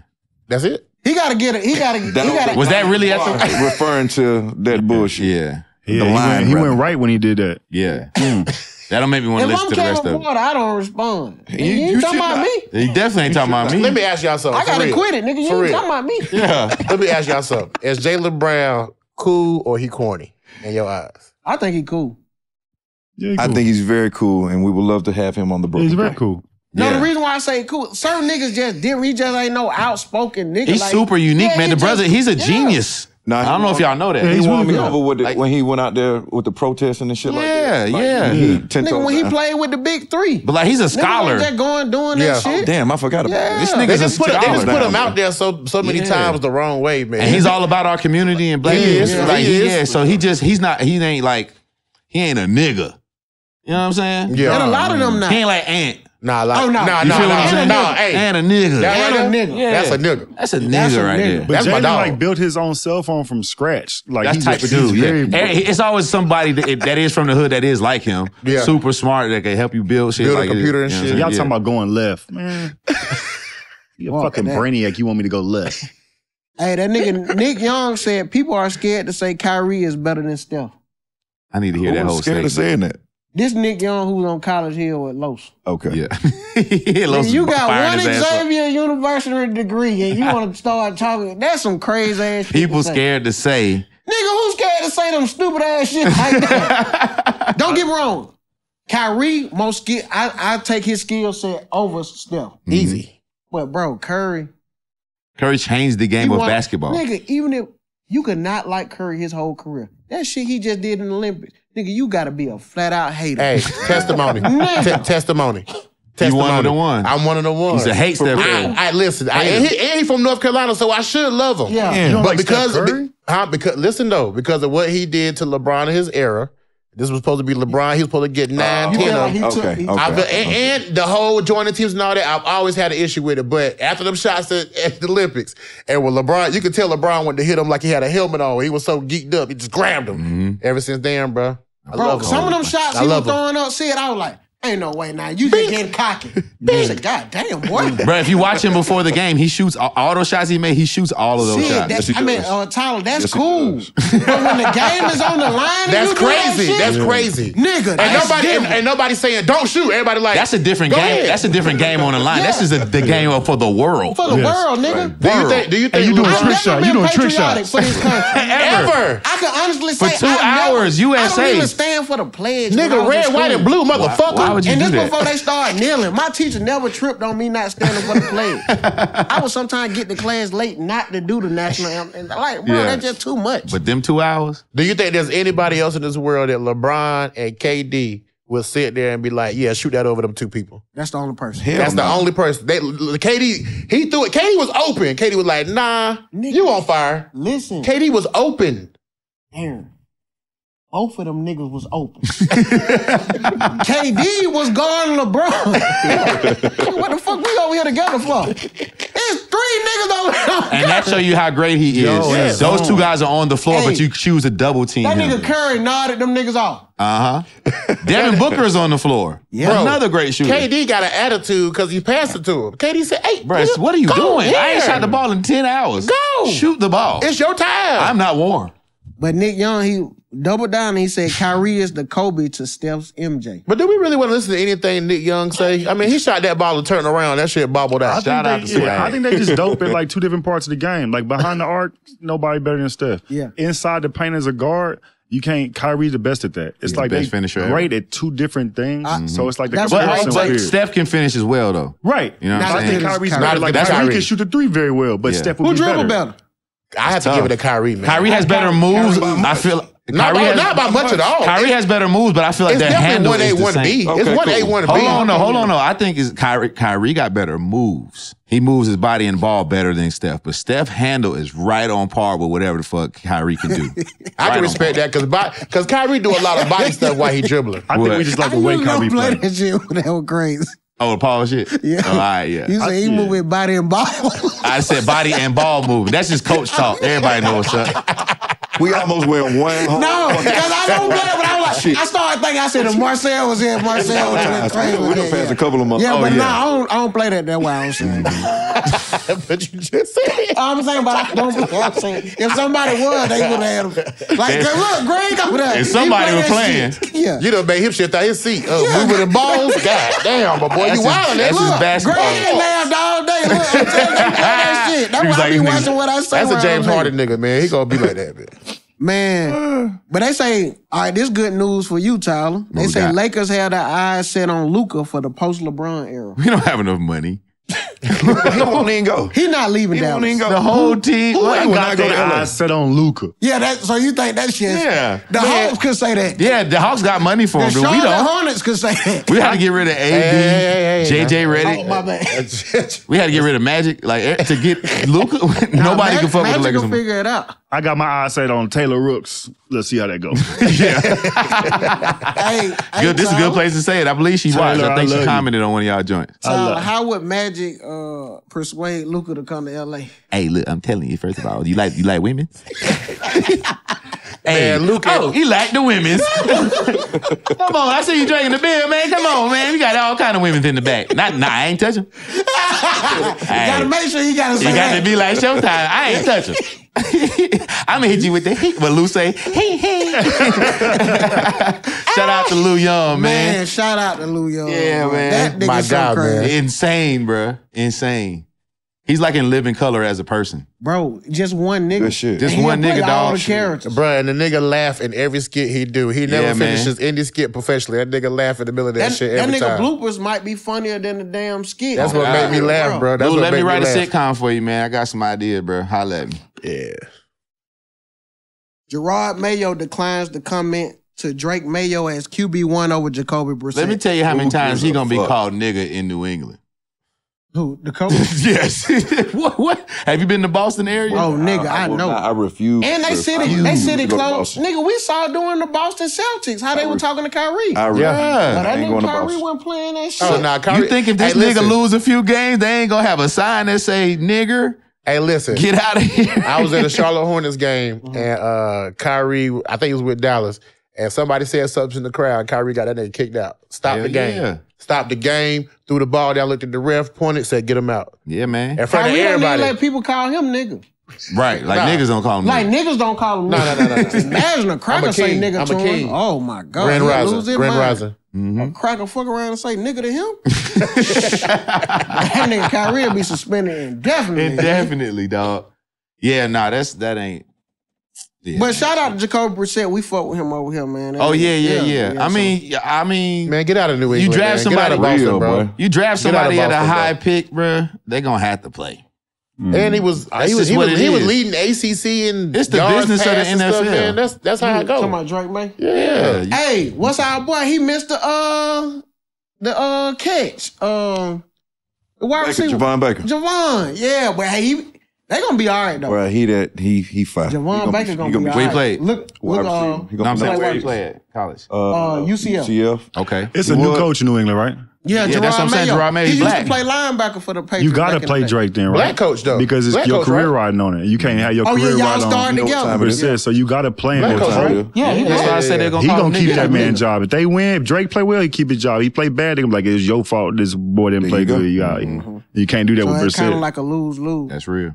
That's it? He got to get it. He got to. Was that really at the referring to that bullshit? Yeah. yeah the he line went, he went right when he did that. Yeah. Mm. That don't make me want to listen to the rest of it. If I'm Kevin Porter, I don't respond. You, you, you ain't talking about not. me. He definitely ain't you talking about not. me. Let me ask y'all something. I got to quit it, nigga. You ain't talking about me. Yeah. Let me ask y'all something. Is Jalen Brown cool or he corny in your eyes? I think he cool. Yeah, he cool. I think he's very cool, and we would love to have him on the Brooklyn. He's very cool. No, yeah. the reason why I say cool, certain niggas just didn't. He just ain't no outspoken nigga. He's like, super unique, yeah, man. The just, brother, he's a yeah. genius. Nah, I don't know if y'all know that. Yeah, he, he won me good. over with the, like, when he went out there with the protests and the shit yeah, like that. Like, yeah, yeah. Nigga, when he played with the big three. But like, he's a scholar. Nigga, that going doing yeah. that shit. Oh, damn, I forgot about yeah. this nigga. They just put, they just put him out there so so many yeah. times the wrong way, man. And he's all about our community and black people. Yeah, like, he is. yeah. So he just he's not he ain't like he ain't a nigga. You know what I'm saying? Yeah. And a lot of them not. He ain't like Ant. Nah, like, oh, nah, nah, you nah, feel nah, what I'm nah, hey. And a nigga. That's and a nigga. Yeah. That's a nigga. That's a nigga that's right nigga. there. But that's Jalen, my dog. Like, built his own cell phone from scratch. Like, that's type of dude. Yeah. And it's always somebody that, that is from the hood that is like him. Yeah. Super smart that can help you build shit. Build like a computer it, and shit. Y'all yeah. talking about going left. Man. You're a fucking that. brainiac. You want me to go left. Hey, that nigga Nick Young said people are scared to say Kyrie is better than Steph. I need to hear Who that whole statement. scared of saying that? This Nick Young who's on College Hill at Los. Okay. Yeah. yeah Los you got one Xavier University degree and you want to start talking. That's some crazy ass shit. People to scared to say. Nigga, who's scared to say them stupid ass shit like that? Don't get me wrong. Kyrie, most skill, I, I take his skill set over Steph. Mm-hmm. Easy. But bro, Curry. Curry changed the game of won, basketball. Nigga, even if you could not like Curry his whole career, that shit he just did in the Olympics. Nigga, you gotta be a flat out hater. Hey, testimony. testimony. Testimony. You one of the one. I'm one of the ones. He's a hate Steph Curry. I, I listen. I, and, he, and he from North Carolina, so I should love him. Yeah. yeah. You don't but like because, Steph Curry? Be, huh, because listen though, because of what he did to LeBron in his era, this was supposed to be LeBron. He was supposed to get nine, uh, ten. Yeah, he took, okay. He, okay. I, and, and the whole joining teams and all that, I've always had an issue with it. But after them shots at, at the Olympics, and with LeBron, you could tell LeBron went to hit him like he had a helmet on. He was so geeked up, he just grabbed him. Mm-hmm. Ever since then, bro. I bro, love some of them shots I he was throwing him. up, said, I was like, ain't no way now. You just getting cocky. He's like, God damn, boy. Bro, if you watch him before the game, he shoots all, all those shots he made. He shoots all of those shit, shots. That, yes, I mean, uh, Tyler, that's yes, cool. But when the game is on the line, that's you crazy. That that's crazy, nigga. Ain't nobody, and, and nobody saying don't shoot. Everybody like that's a different game. Ahead. That's a different game on the line. Yeah. This is a, the game for the world. For the yes. world, nigga. Right. Do you think? Do you think? Hey, you doing I've trick shot? You doing trick shots for this country ever? I can honestly say for two hours, U S A. I don't even stand for the pledge, nigga. Red, white, and blue, motherfucker. And this that? before they start kneeling. My teacher never tripped on me not standing for the pledge. I would sometimes get the class late not to do the national anthem. And like, bro, yeah. that's just too much. But them two hours? Do you think there's anybody else in this world that LeBron and K D will sit there and be like, yeah, shoot that over them two people? That's the only person. Hell that's no. the only person. They, K D, he threw it. K D was open. K D was like, nah, nigga, you on fire. Listen. K D was open. Damn. Both of them niggas was open. K D was guarding LeBron. What the fuck we over here together for? There's three niggas over here. And that show you how great he is. Yo, yes. Those two guys are on the floor, hey, but you choose a double team. That him. nigga Curry nodded them niggas off. Uh-huh. Devin Booker's on the floor. Yeah. Bro, another great shooter. K D got an attitude because he passed it to him. K D said, hey, bro, what are you doing? Here. I ain't shot the ball in ten hours. Go. Shoot the ball. It's your time. I'm not warm. But Nick Young, he doubled down and he said Kyrie is the Kobe to Steph's M J. But do we really want to listen to anything Nick Young say? I mean, he shot that ball and turned around. That shit bobbled out. Shout out to Steph. Yeah, I think they just dope at like two different parts of the game. Like behind the arc, nobody better than Steph. Yeah. Inside the paint as a guard, you can't. Kyrie's the best at that. It's yeah, like the best finisher great ever. at two different things. I, so it's like the comparison. But like Steph can finish as well though. Right. You know what I'm saying? I think Kyrie's better. Like Kyrie, Kyrie can shoot the three very well, but yeah. Steph would Who be better. Who dribble better? I have tough. to give it to Kyrie, man. Kyrie has better moves. I feel like not, Kyrie by, has, not by much at all. Kyrie has better moves, but I feel like their handle is the same. Okay, it's one cool. eight one B. Hold on, no, hold on, no. I think is Kyrie. Kyrie got better moves. He moves his body and ball better than Steph, but Steph's handle is right on par with whatever the fuck Kyrie can do. I right can respect that because because Kyrie do a lot of body stuff while he dribbling. I what? think we just like the way Kyrie plays. That shit that was crazy. Oh, the Paul shit? Yeah. Oh, all right, yeah. You say he yeah. moving body and ball. I said body and ball moving. That's just coach talk. Everybody knows that. We almost went one home. No, because I don't play, but I was like, I started thinking, I said, if Marcel was in, Marcel was in. Crazy we done passed a couple of months. Yeah, oh, but yeah. no, I don't, I don't play that that way. I was saying. But you just said it. I'm saying, but I don't play. I'm saying, if somebody was, they would have had him. Like, look, Greg over there. If somebody play was playing, shit. Yeah. you done made him shift out his seat. Uh, yeah. Moving the balls. God damn, my boy, that's you wildin'. That's look, his basketball. Greg ain't laughed all day. Look, I'm telling you, that shit. That's why I be watching what I say. That's a James Harden nigga, man. He gonna be like that, man. Man, but they say, all right, this good news for you, Tyler. They what say Lakers have their eyes set on Luka for the post-LeBron era. We don't have enough money. He won't even go. He not leaving Dallas. He won't even go. The whole team. Who ain't got their eyes set on Luka? Yeah, that. So you think that shit? Yeah. The Hawks could say that. Yeah, the Hawks got money for him. The Hornets could say that. We had to get rid of A D, J J Redick. Oh my bad. We had to get rid of Magic. Like to get Luka, nobody can fuck with the Lakers. Magic will figure it out. I got my eyes set on Taylor Rooks. Let's see how that goes. Yeah. Good. This is a good place to say it. I believe she watched. I think she commented on one of y'all joints. How would Magic Uh, persuade Luka to come to L A? Hey, look, I'm telling you, first of all, you like you like women? Hey, man, Luka. Oh, he like the women. Come on, I see you drinking the beer, man. Come on, man. We got all kind of women in the back. Not, nah, I ain't touching. You gotta make sure you gotta say You gotta that. be like Showtime. I ain't touching. I'm gonna hit you with the heat. But Lou say, hey, hey. Shout out to Lou Young, man. Man, shout out to Lou Young. Yeah, man. That nigga My so God, crazy. Man. Insane, bro. Insane. He's like in Living Color as a person. Bro, just one nigga. Good shit. Just one nigga, dog. Bro, and the nigga laugh in every skit he do. He never yeah, finishes man. any skit professionally. That nigga laugh in the middle of that, that shit every time. That nigga time. bloopers might be funnier than the damn skit. That's oh, what God. made me laugh, bro. That's Dude, what let made me write me laugh. a sitcom for you, man. I got some ideas, bro. Holla at me. Yeah. Gerard Mayo declines to comment to Drake Mayo as Q B one over Jacoby Brissett. Let me tell you how many Ooh, times he gonna be fuck. called nigga in New England. Who, the coach? Yes. what? What? Have you been to Boston area? Oh, nigga, I, I, I know. I refuse. And they said it. They said it close. Nigga, we saw doing the Boston Celtics how they were talking to Kyrie. I refuse. Yeah. But I, I knew Kyrie wasn't playing that shit. Oh, nah, Kyrie, you think if this hey, nigga listen. lose a few games, they ain't gonna have a sign that say nigger? Hey, listen. Get out of here. I was at a Charlotte Hornets game, mm-hmm. and uh, Kyrie, I think he was with Dallas, and somebody said something in the crowd, and Kyrie got that nigga kicked out. Stop Hell the game. Yeah. Stopped the game, threw the ball down, looked at the ref, pointed, said, get him out. Yeah, man. In front of everybody. Let people call him nigga. Right, like nah. niggas don't call him nigga. Like niggas don't call him nigga. No, no, no, no. Imagine a cracker say nigga I'm to him. Oh, my God. Grand Rising. Grand Rising. Mm-hmm. A cracker fuck around and say nigga to him? That nigga Kyrie will be suspended indefinitely. Indefinitely, dog. Yeah, nah, that's that ain't. Yeah. But shout out to Jacoby Brissett. We fuck with him over here, man. That oh, yeah, yeah, yeah. yeah I so. mean, I mean. Man, get out of New England. You draft somebody, Boston, bro. You draft somebody Boston, at a high bro. pick, bro. They going to have to play. Mm. And he was that's he was he was, he was leading A C C and it's the business of the N F L. Stuff, man. That's that's how it goes. Talking about Drake, man. Yeah. yeah. Hey, what's our boy? He missed the uh the uh catch. Um, uh, wide receiver Javon Baker. Javon, yeah, but hey, he, they gonna be all right though. Well, he that he he fine. Javon Baker's gonna, gonna be all right. Where he played? Look, look, uh, he no, I'm saying where he played at college. Uh, uh, U C F. U C F. Okay, it's a new coach in New England, right? Yeah, yeah, Jerron that's what I'm saying. Jerron Mayo. He used to play linebacker for the Patriots. You got to play the Drake then, right? Black coach, though. Because it's Black your coach, career right? riding on it. You can't have your oh, career yeah, riding on it. No yeah. So you got to play him. Right? Yeah, yeah, that's why I said they're going to He going to keep nigga. that man's job. If they win, if Drake play well, he keep his job. He play bad, they're going to be like, it's your fault this boy didn't there play you good. You, got, mm-hmm. you can't do that so with Brissett. It's kind of like a lose-lose. That's real.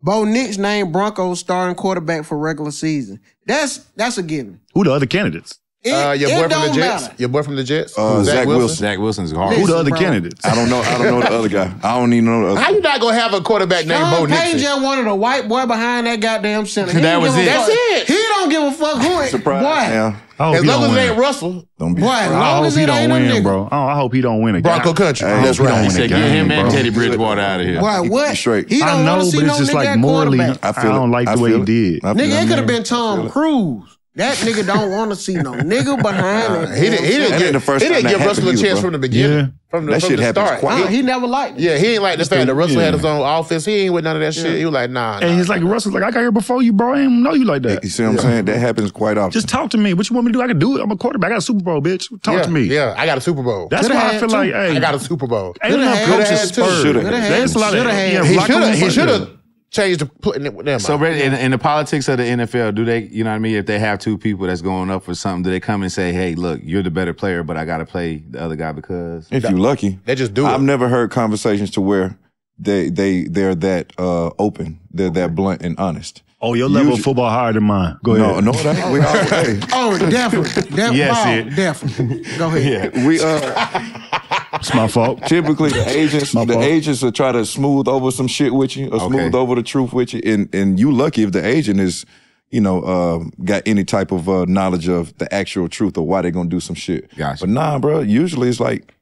Bo Nix named Broncos starting quarterback for regular season. That's that's a given. Who the other candidates? It, uh, your boy from the Jets. Matter. Your boy from the Jets. Uh, Zach, Zach Wilson. Wilson. Zach Wilson's hard. Who the other bro. candidates? I don't know. I don't know the other guy. I don't even know the other. How you not gonna have a quarterback Sean named Bo Nix? Payton just wanted a white boy behind that goddamn center. He that was it. That's it. He don't give a fuck who it. Surprise. Boy. Yeah. As long as it ain't Russell. Don't be. Boy, as long as it ain't him, bro. Oh, I hope he don't win again. Bronco Country. Hey, that's right. He said, "Get him and Teddy Bridgewater out of here." Why what? Straight. I know, but it's just like morally, I don't like the way he did. Nigga, it could have been Tom Cruise. That nigga don't want to see no nigga behind nah, him. He didn't. He didn't give, the first he didn't give Russell a chance either, from the beginning. Yeah. From the, that from shit the start, nah, he never liked it. Yeah, he ain't like the fact that Russell yeah. had his own offense. He ain't with none of that yeah. shit. He was like, nah. nah and he's nah, like, nah. Russell's like, I got here before you, bro. I didn't know you like that. You see what yeah. I'm saying? That happens quite often. Just talk to me. What you want me to do? I can do it. I'm a quarterback. I got a Super Bowl, bitch. Talk yeah. to me. Yeah, I got a Super Bowl. That's Could why I feel two. like, hey, I got a Super Bowl. Ain't enough coaches spurred. Should have. He should have. Change the putting it with them. So, in, in the politics of the N F L, do they, you know what I mean? If they have two people that's going up for something, do they come and say, hey, look, you're the better player, but I got to play the other guy because? If you're lucky. They just do I've it. I've never heard conversations to where they, they, they're that uh, open. They're okay. that blunt and honest. Oh, your level Usually. of football higher than mine. Go ahead. No, no, that ain't. We all, hey. Oh, definitely. Def yes, ball, definitely. Go ahead. Yeah. We, uh... It's my fault. Typically, the agents, the fault. agents will try to smooth over some shit with you, or okay. smooth over the truth with you, and and you lucky if the agent is, you know, uh, got any type of uh, knowledge of the actual truth or why they're gonna do some shit. Gotcha. But nah, bro. Usually, it's like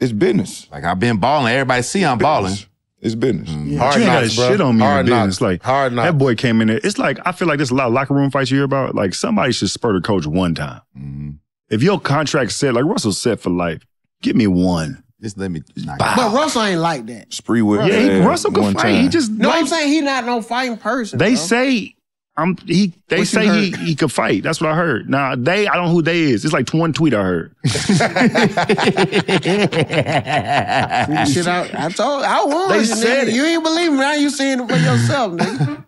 it's business. Like I've been balling. Everybody see I'm balling. It's business. Mm-hmm. Yeah. Hard you ain't knocks, got shit on me hard in business. Like, hard that boy came in there. It's like, I feel like there's a lot of locker room fights you hear about. Like, somebody should spur the coach one time. Mm-hmm. If your contract set, like Russell's set for life, give me one. Just let me. But Russell ain't like that. Spree with yeah, he, Russell can fight. Time. He just no. Like, I'm saying he not no fighting person. They bro. say I'm. He they what say he he could fight. That's what I heard. Now they I don't know who they is. It's like one tweet I heard. Shit, I, I told I was. They said it. You ain't believe me. Now you seeing it for yourself, nigga.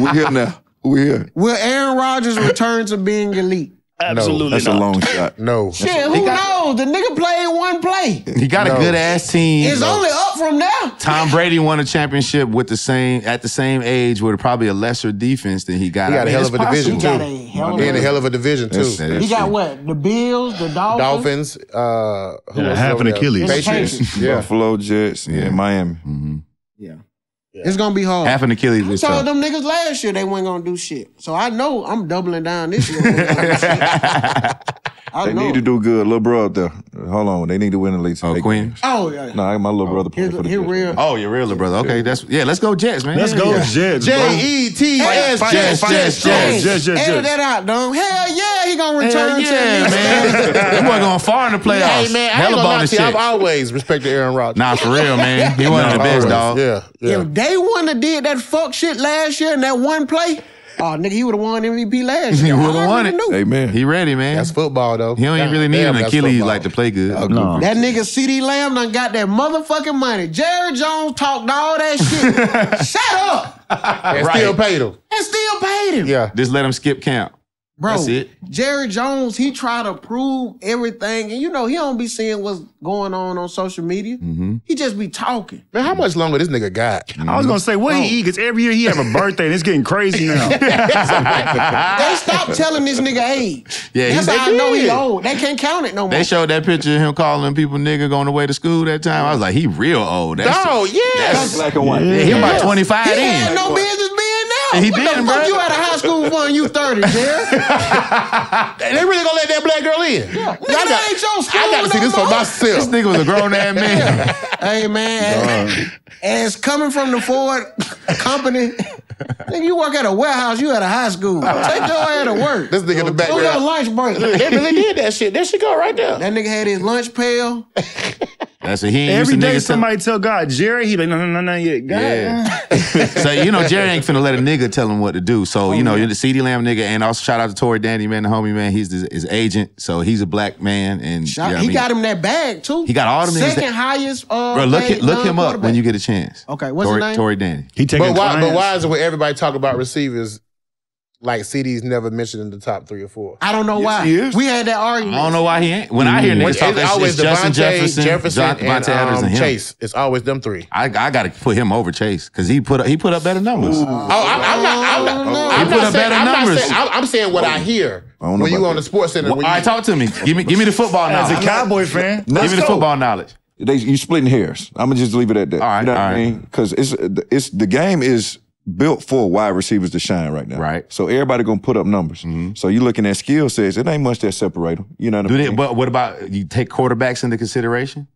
We here now. We here. Will Aaron Rodgers return to being elite? Absolutely no, that's not. That's a long shot. No. Shit, who got, knows? The nigga played one play. He got no. a good ass team. It's no. only up from now. Tom Brady won a championship with the same at the same age with probably a lesser defense than he got. He got a hell of a division too. He got a hell of a division too. He got what? The Bills, the Dolphins, Dolphins. Uh, who yeah, half an Achilles, Patriots, yeah. Buffalo Jets, yeah, Miami. Mm-hmm. Yeah. Yeah. It's going to be hard. Half an Achilles. I told them niggas last year they weren't going to do shit. So I know I'm doubling down this year. I they know. need to do good. Little bro up there. Hold on. They need to win at least. Oh, Queen? Games. Oh, yeah. No, nah, my little oh, brother playing for the Jets. Real. Oh, your real little brother. Okay, that's yeah, let's go Jets, man. Let's yeah. go yeah. Jets, bro. J E T S, Jets, Jets, Jets, Jets. Edit that out, dog. Hell yeah, he going to return to yeah, man. He wasn't going far in the playoffs. Hey, man, I ain't going to lie, I've always respected Aaron Rodgers. Nah, for real, man. He wasn't the best, dog. Yeah, yeah. They wouldn't have did that fuck shit last year in that one play. Oh, nigga, he would have won M V P last year. He would have won it. Knew. Amen. He ready, man. That's football, though. He don't even really need damn, an Achilles football. Like to play good. No. No. That nigga C D Lamb done got that motherfucking money. Jerry Jones talked all that shit. Shut up. And right. still paid him. And still paid him. Yeah. Just let him skip camp. Bro, that's it. Jerry Jones, he try to prove everything. And you know, he don't be seeing what's going on on social media. Mm-hmm. He just be talking. Man, how much longer this nigga got? Mm-hmm. I was going to say, what oh. he eat? Because every year he have a birthday and it's getting crazy now. They stopped telling this nigga age. Yeah, That's how I know he old. They can't count it no more. They showed that picture of him calling people nigga going away to school that time. I was like, he real old. Oh, yeah. That's black and white. Yeah, he about twenty-five then. He had no business being. He what did, the fuck bro? You out of high school for and you thirty, Jerry? They really gonna let that black girl in? Yeah. Nigga, got, that ain't your school. I gotta no see this more. For myself. This nigga was a grown-ass man. Hey, man. As, as coming from the Ford company, nigga, you work at a warehouse, you at a high school. Take your ass to work. This nigga in the background. Do your lunch break. They really did that shit. There she go right there. That nigga had his lunch pail. That's a, he ain't Every day somebody tell God, Jerry, he like, no, no, no, no, yet. God. Yeah. So, you know, Jerry ain't finna let a nigga tell him what to do. So, oh, you know, you're the CeeDee Lamb nigga. And also shout out to Tory Dandy, man, the homie, man. He's the, his agent. So he's a black man. And shout, you know he I mean? got him that bag, too. He got all them Second that, highest. Uh, bro, look, look him up when you get a chance. Okay, what's Tory, his name? Tory Dandy. He taking but why, but why is it when everybody talk about receivers? Like C D's never mentioned in the top three or four. I don't know yes, why. He is. We had that argument. I don't know why he ain't. When mm-hmm. I hear niggas talk that shit, Justin Jefferson, Jefferson John, and, um, and Chase. It's always them three. I, I got to put him over Chase because he put up, he put up better numbers. Ooh. Oh, I'm not. I'm not. Oh, I'm, not saying, better I'm not saying. I'm, I'm saying what oh. I hear. I when you on that. the sports center. Well, when all right, talk to me. Give me give me the football knowledge. As a Cowboy fan, give me the football knowledge. They you splitting hairs. I'm gonna just leave it at that. All right, you know what I mean? Because it's it's the game is. built for wide receivers to shine right now. Right. So everybody gonna put up numbers. Mm-hmm. So you're looking at skill sets. It ain't much that separate them. You know what I mean? But what about you take quarterbacks into consideration?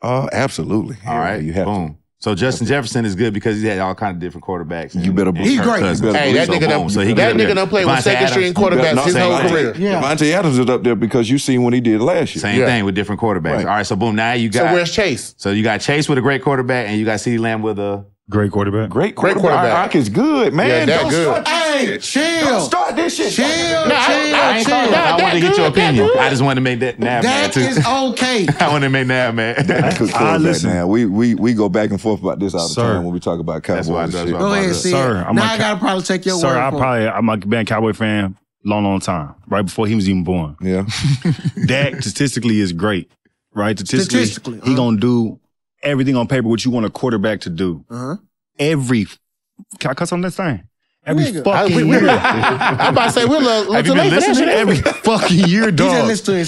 Uh, absolutely. All yeah, right. You have boom. To. So Justin Jefferson is good because he had all kind of different quarterbacks. You better believe. He's great. Hey, that nigga done so so played with second-string quarterbacks his whole career. Yeah. Devontae Adams is up there because you seen what he did last year. Same yeah. thing with different quarterbacks. Right. All right, so boom, now you got... So where's Chase? So you got Chase with a great quarterback and you got CeeDee Lamb with a... Great quarterback. Great quarterback. quarterback. is good, man. Yeah, that's good. Hey, chill. Don't start this shit. Chill, no, chill, I, I ain't chill. No, I wanted to get your opinion. I just wanted to make that now, man, too. That is okay. I wanted to make that, man. That's cool right now. We, we, we go back and forth about this all the sir. time when we talk about Cowboys. That's why, that's why go ahead, see Sir, I'm now I got to probably take your word Sir, I probably, I'm a bad Cowboy fan long, long time, right before he was even born. Yeah. Dak statistically is great, right? Statistically, statistically he huh? going to do... everything on paper, what you want a quarterback to do. Uh-huh. Every, can I cuss on that thing? Every nigga. fucking I, we, we, year. I'm about to say, we're little, Have you been listening? Every fucking year, dog. Every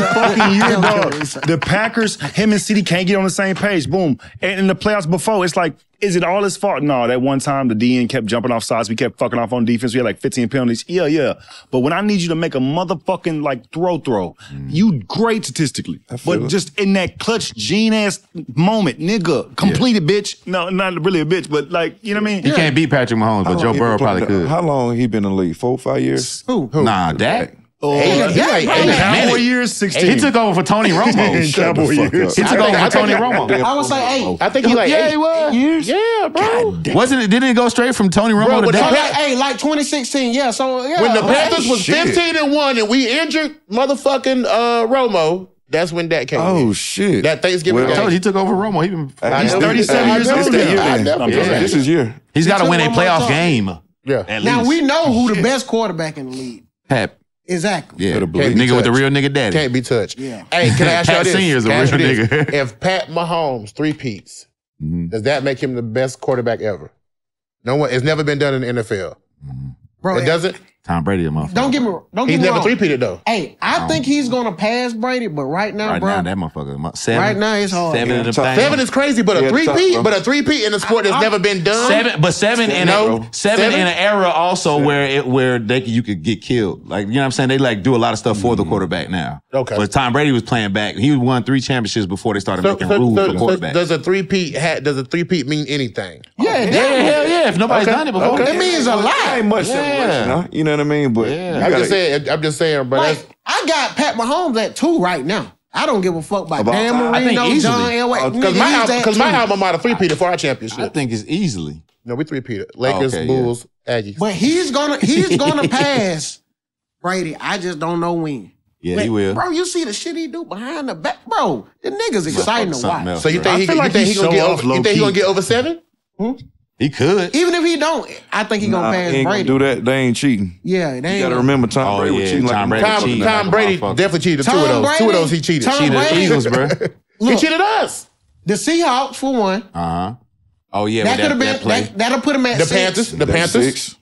fucking year, dog. The Packers, him and City can't get on the same page. Boom. And in the playoffs before, it's like, Is it all his fault? No, that one time the D N kept jumping off sides. We kept fucking off on defense. We had like fifteen penalties. Yeah, yeah. But when I need you to make a motherfucking like throw throw, mm. you great statistically. But it. Just in that clutch gene ass moment, nigga, completed yeah. bitch. No, not really a bitch, but like, you know what I mean? He yeah. can't beat Patrick Mahomes, but Joe Burrow probably could. How long he been in the league? Four, five years? Who? Who? Nah, Dak. Oh, eight, yeah, eight, eight, Cowboy eight. Years, sixteen. He took over for Tony Romo. Cowboy years. He took think, over for I Tony I, Romo. I was like eight. I think he like yeah, eight. He was. Eight years. Yeah, bro. Wasn't it? Didn't it go straight from Tony Romo bro, to Dak? Like, hey, like twenty sixteen. Yeah. So yeah. When the Panthers oh, was shit. fifteen and one, and we injured motherfucking uh, Romo. That's when Dak came. Oh in. Shit! That Thanksgiving. Well, I told you he took over Romo. He been, he's thirty-seven years old. This is year. He's got to win a playoff game. Yeah. Now we know who the best quarterback in the league. Pap. Exactly. Yeah. Nigga with the real nigga daddy. Can't be touched. Yeah. Hey, can I ask y'all this? Pat Senior's a real nigga. If Pat Mahomes three-peats, mm-hmm. does that make him the best quarterback ever? No one. It's never been done in the N F L. Mm-hmm. Bro, it doesn't. Tom Brady, a motherfucker. Don't get me wrong. Don't he's get me never three-peated though. Hey, I um, think he's gonna pass Brady, but right now, right bro, now that motherfucker. Seven, right now, it's hard. Seven, yeah, seven is crazy, but yeah, a three-peat, top, but a three-peat in a sport I, that's I, never been done. Seven, but seven, seven in a, seven, seven in an era also seven. where it where they you could get killed. Like you know what I'm saying? They like do a lot of stuff for mm-hmm. the quarterback now. Okay, but Tom Brady was playing back. He won three championships before they started so, making so, rules so, for quarterbacks. So does a three-peat hat? Does a three-peat mean anything? Yeah, yeah, hell yeah. If nobody's done it before, that means a lot. Ain't much, you know. I mean, but yeah. I'm just saying, I'm just saying, bro. Like, I got Pat Mahomes at two right now. I don't give a fuck about Dan Marino, John Elway. Because uh, my, my alma mater three-peated for our championship. I think it's easily. No, we three-peated. Lakers, okay, Bulls, yeah. Aggies. But he's gonna, he's gonna pass Brady. I just don't know when. Yeah, but, he will. Bro, you see the shit he do behind the back, bro. The nigga's exciting to watch. Else, so you think, he, like you think he gonna get over? You think he gonna get over seven? Hmm? He could. Even if he don't, I think he nah, gonna pass he ain't Brady. Gonna do that. They ain't cheating. Yeah, they ain't. You gotta remember Tom oh, Brady was yeah, cheating. Tom like Brady, Tom, cheated. Tom Brady definitely cheated. Tom two of those. Brady, two of those he cheated. Tom cheated the Eagles, bro. Look, he cheated us. The Seahawks for one. Uh huh. Oh yeah, that could have been. That that, that'll put him at the six. Panthers. The Panthers. Six.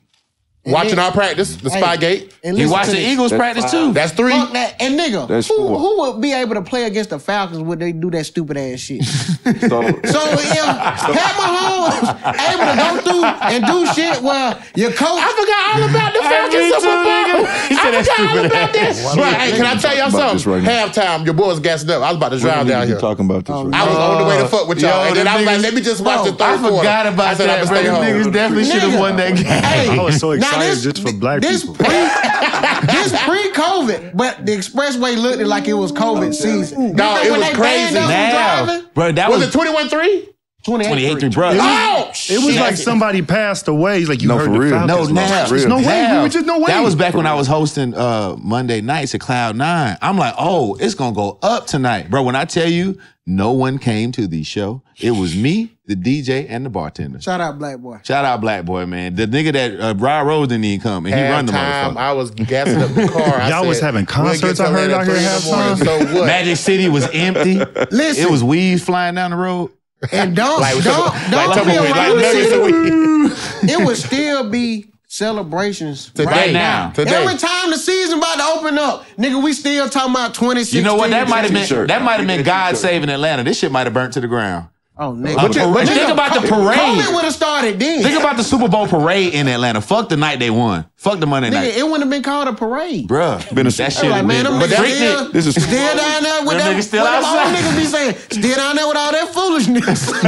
Watching then, our practice, the hey, Spygate. He watched the Eagles practice too. That's three. Fuck that. And nigga, that's who, who would be able to play against the Falcons when they do that stupid ass shit? so, so if Pat Mahomes able to go through and do shit while your coach. I forgot all about the Falcons Super Bowl. He said I forgot all about that shit. Right, hey, can I tell y'all something? Right halftime, your boys gassed up. I was about to drive down here. Talking about this right I was on the way to fuck with y'all. Yo, and then I was like, let me just watch the third quarter. I forgot about that. Niggas definitely should have won that game. I was so excited. This, just for black this people. Pre, this pre-COVID, but the expressway looked like it was COVID season. No, it was crazy. Now, bro, that was, was it twenty-one three? twenty-eight three, bro. Oh, shit. It was like somebody passed away. He's like, you no, heard for the real. Falcons. No, now. There's no now. way. We just no way. That was back for when real. I was hosting uh, Monday nights at Cloud Nine. I'm like, oh, it's going to go up tonight. Bro, when I tell you, no one came to the show. It was me, the D J, and the bartender. Shout out Black Boy. Shout out Black Boy, man. The nigga that uh, Brian Rose didn't even come, and he Half run the time, motherfucker. I was gassing up the car. Y'all said, was having concerts. We'll I heard out here have some. So what? Magic City was empty. Listen, it was weeds flying down the road. And don't, like, don't, don't, like, don't be around the season. It would still be celebrations today, right now. Today. Every time the season about to open up, nigga, we still talking about twenty sixteen. You know what? That might have been, that might have been God saving Atlanta. This shit might have burnt to the ground. Oh, nigga. But you, but think about the parade. COVID would have started then. Think about the Super Bowl parade in Atlanta. Fuck the night they won. Fuck the Monday nigga, night. It wouldn't have been called a parade. Bruh. Been a that shit. Like, man, them but that still, this is still down there with that. Still what outside. Them old niggas be saying? Still down there with all that foolishness.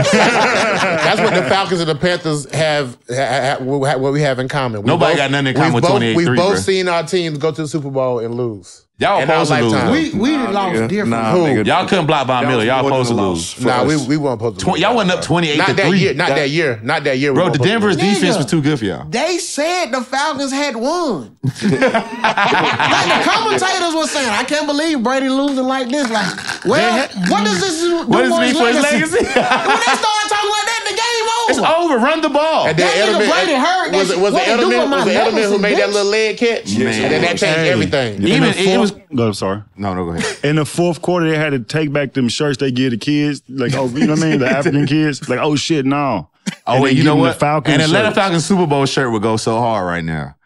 That's what the Falcons and the Panthers have, have, have what we have in common. We Nobody both, got nothing in common with twenty-eight three. We've both bro. seen our teams go to the Super Bowl and lose. Y'all supposed to lose. We, we nah, lost nigga. different. Nah, nigga. Y'all couldn't block by Miller. Y'all supposed to lose. Nah, we, we weren't supposed to lose. Y'all wasn't up twenty-eight to three. Not that year. Not that year. Not that year. Bro, the Denver's defense was too good for y'all. They said the Falcons had won. Like the commentators were saying, I can't believe Brady losing like this. Like, well, what does this do what does for his legacy? When they start talking like that, the game over. It's over. Run the ball. And that nigga Brady hurt. Was it Edelman who made that little leg catch? And then that changed everything. Even No, I'm sorry. No, no, go ahead. In the fourth quarter, they had to take back them shirts they give the kids, like, oh, you know what I mean, the African kids. Like, oh shit, no. Oh, and wait, you know what? Falcon and Atlanta shirts. Falcons Super Bowl shirt would go so hard right now.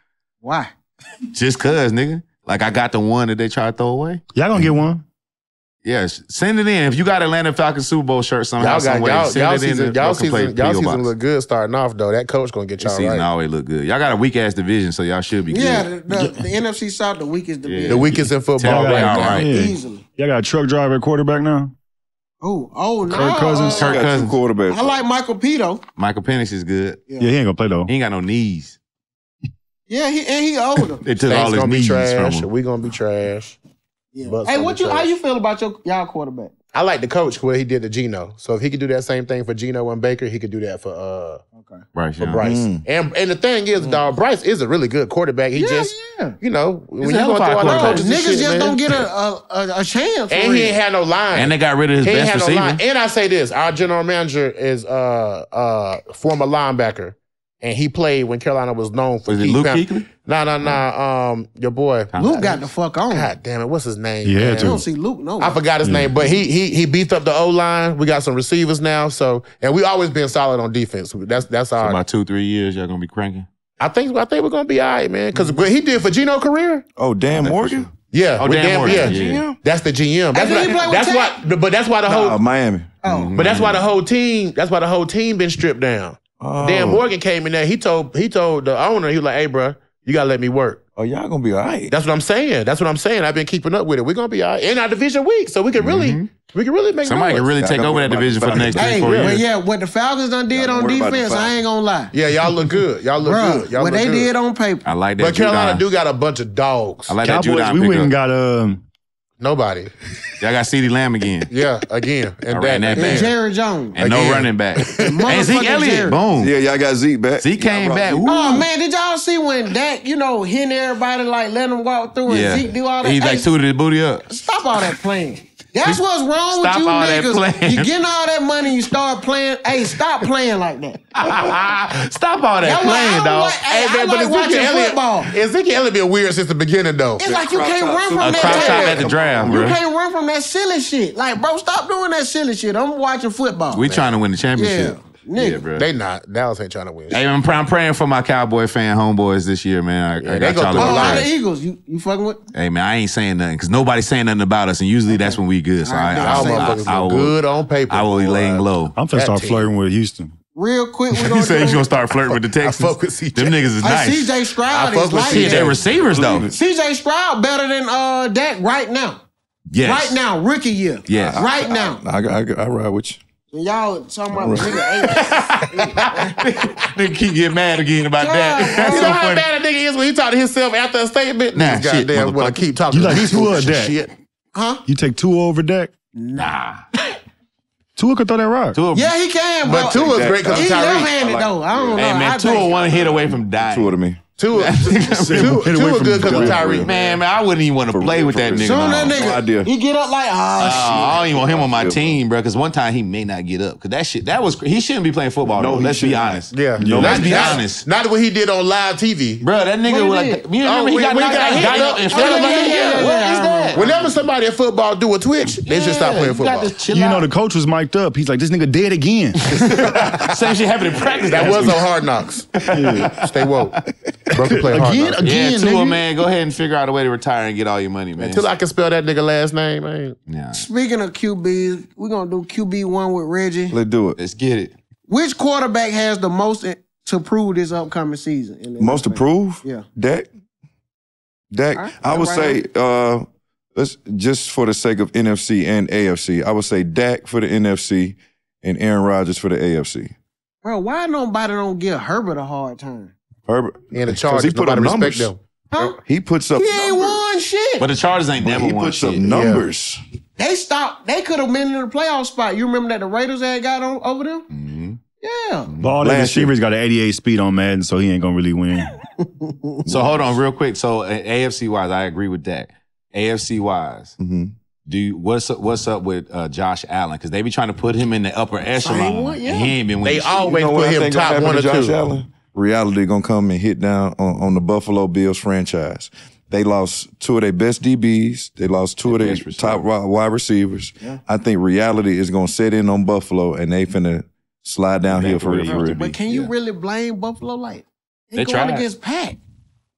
Why? Just cause, nigga. Like, I got the one that they tried to throw away. Y'all gonna get one. Yes, send it in. If you got Atlanta Falcons Super Bowl shirt somehow, some way, send y'all it season, in. Y'all season, y'all season look good starting off, though. That coach going to get y'all right. Season always look good. Y'all got a weak-ass division, so y'all should be good. Yeah, the, the, the N F C South, the weakest division. Yeah. The weakest in football. Y'all got, right. Easily. Y'all got a truck driver at quarterback now? Ooh, oh, no. Kirk Cousins. Kirk Cousins. Quarterback. I like Michael Pito. Michael Penix is good. Yeah, yeah he ain't going to play, though. He ain't got no knees. Yeah, he, and he older. They took all his knees from him. We going to be trash. Yeah. Hey, what you? How you feel about your y'all quarterback? I like the coach where he did to Geno. So if he could do that same thing for Geno and Baker, he could do that for uh okay. Bryce. For Bryce. Mm. And and the thing is, mm. dog, Bryce is a really good quarterback. He yeah, just, yeah. you know, he's when you go through all the coaches, niggas shit, just man. don't get a a, a, a chance. And he ain't had no line. And they got rid of his he best receiver. No and I say this: our general manager is uh uh former linebacker, and he played when Carolina was known for. Is it Luke Kuechly? Nah, nah, nah. Um, your boy Luke got the fuck on. God damn it, what's his name? Yeah, I don't see Luke. No, I forgot his yeah. name, but he he he beefed up the O line. We got some receivers now, so and we always been solid on defense. That's that's our. So about two three years, y'all gonna be cranking. I think I think we're gonna be all right, man. Because what he did for Geno career. Oh, Dan Morgan. Yeah, oh, Dan Morgan. Yeah. yeah, that's the G M. That's, what, that's why. But that's why the whole nah, Miami. Oh, but that's why the whole team. That's why the whole team been stripped down. Oh. Dan Morgan came in there. He told he told the owner. He was like, "Hey, bro, you gotta let me work." Oh, y'all gonna be all right. That's what I'm saying. That's what I'm saying. I've been keeping up with it. We're gonna be all right in our division week, so we can really, mm-hmm. we can really make somebody noise. can really take over that division for the next three, four years. Well, yeah, what the Falcons done did on defense, I ain't gonna lie. Yeah, y'all look good. Y'all look Bruh, good. Y'all what look they good. did on paper. I like that. But Carolina do got a bunch of dogs. I like Cowboys, that. We went and got um nobody. Y'all got CeeDee Lamb again. Yeah, again. And, right, and, that and Jerry Jones. And again. no running back. and, and Zeke Elliott. Jerry. Boom. Yeah, y'all got Zeke back. Zeke came back. Ooh. Oh, man, did y'all see when Dak, you know, hitting everybody, like, letting them walk through yeah. and Zeke do all that? He, like, hey, tooted his booty up. Stop all that playing. That's what's wrong with you niggas. You getting all that money, you start playing. Hey, stop playing like that. Stop all that playing, dog. Hey, man, but Ezekiel football. Ezekiel Elliott been weird since the beginning, though. It's like you can't run from that. Crop top at the draft, bro. You can't run from that silly shit. Like, bro, stop doing that silly shit. I'm watching football. We trying to win the championship. Nigga. Yeah, bro. They not. Dallas ain't trying to win. Hey, I'm, I'm praying for my Cowboy fan homeboys this year, man. I, yeah, I got y'all. Oh, how the Eagles? You, you fucking with? Hey, man, I ain't saying nothing because nobody's saying nothing about us, and usually that's when we good. So I, I, I, I, I will, good on paper. I will be laying low. I'm finna start team. flirting with Houston. Real quick, we're gonna you say he's gonna start flirting with the Texans. I fuck with C J. Them niggas is nice. Hey, C J Stroud is like that. Receivers though. C J Stroud better than uh, Dak right now. Yes. Right now, rookie year. Yes. Right now. I I ride with you. Y'all talking about nigga eight. They keep getting mad again about God, that. That's you so know how funny. bad a nigga is when he talk to himself after a statement? Nah, God shit, damn well, I keep talking you to like Tua shit. Huh? You take Tua over Dak? Nah. Tua could throw that rock. Tua, yeah, he can, bro. But Tua's exactly. great because of Tyreek. He's left-handed, like, though. I don't hey, know. Hey, man, I Tua one hit away from dying. Tua to me. Tua, Tua, Tua good because of Tyreek. Man, man, I wouldn't even want to play real, with that nigga. Soon no, that nigga, no he get up like, oh, uh, shit. I don't even want him on my team, bro, because one time he may not get up. Because that shit, that was, he shouldn't be playing football, no, though. Let's shouldn't. be honest. Yeah. No, let's be honest. Not what he did on live T V. Bro, that nigga was like, you remember oh, he got, got, got, got up and fell like that? Whenever somebody in football do a twitch, they should stop playing football. You know, the coach was mic'd up. He's like, this nigga dead again. Same shit happened in practice. That was on Hard Knocks. Stay woke. Play again, again, yeah, Tua, man, go ahead and figure out a way to retire and get all your money, man. Until I can spell that nigga last name, man. Nah. Speaking of Q Bs, we're going to do Q B one with Reggie. Let's do it. Let's get it. Which quarterback has the most to prove this upcoming season? In the most to prove? Yeah. Dak? Dak, right, I would right say, uh, let's just for the sake of N F C and A F C, I would say Dak for the N F C and Aaron Rodgers for the A F C. Bro, why nobody don't give Herbert a hard time? Herbert and the Chargers, he put up numbers. Them. Huh? He puts up. He ain't numbers. won shit. But the Chargers ain't never won. He puts won up shit. numbers. Yeah. They stopped. They could have been in the playoff spot. You remember that the Raiders had got on over them? Mm-hmm. Yeah. But all the receivers got an eighty-eight speed on Madden, so he ain't gonna really win. So hold on, real quick. So A F C wise, I agree with that. A F C wise. Mm-hmm. Do you, what's up, what's up with uh, Josh Allen? Because they be trying to put him in the upper echelon. What, yeah. He ain't been winning. They always you know put him top one or Josh two. Allen? Reality gonna come and hit down on, on the Buffalo Bills franchise. They lost two of their best D Bs. They lost two their of their top wide receivers. Yeah. I think reality is gonna set in on Buffalo, and they finna slide downhill for real. Really. But can you yeah. really blame Buffalo? Like they, they tried against Pat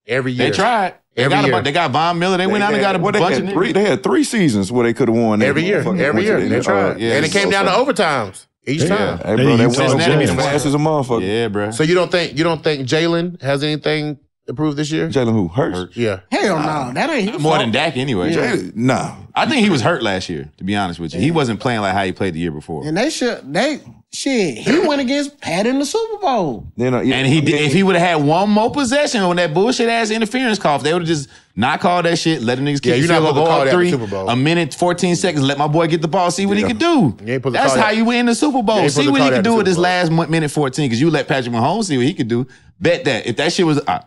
every year. They tried They every got year. A, they got Von Miller. They, they went out and got a boy, bunch of three. They had three seasons where they could have won. Every year. Every year. They tried. And it came down to overtimes each time. Hey, bro, that was fast as a motherfucker. Yeah, bro. So you don't think you don't think Jalen has anything approved this year? Jalen who? Hurts? Yeah. Hell no. That ain't his more fault. Than Dak anyway. Yeah. Jalen, nah. I think he was hurt last year, to be honest with you. Yeah. He wasn't playing like how he played the year before. And they should, they, shit, he went against Pat in the Super Bowl. You know, yeah, and he, I mean, if he would have had one more possession on that bullshit-ass interference call, if they would have just not called that shit, let them niggas yeah, keep you go up three, a minute, fourteen seconds, let my boy get the ball, see what yeah. he can do. That's how that. You win the Super Bowl. Yeah, see what he can do with this last minute fourteen, because you let Patrick Mahomes see what he could do. Bet that. If that shit was... Uh,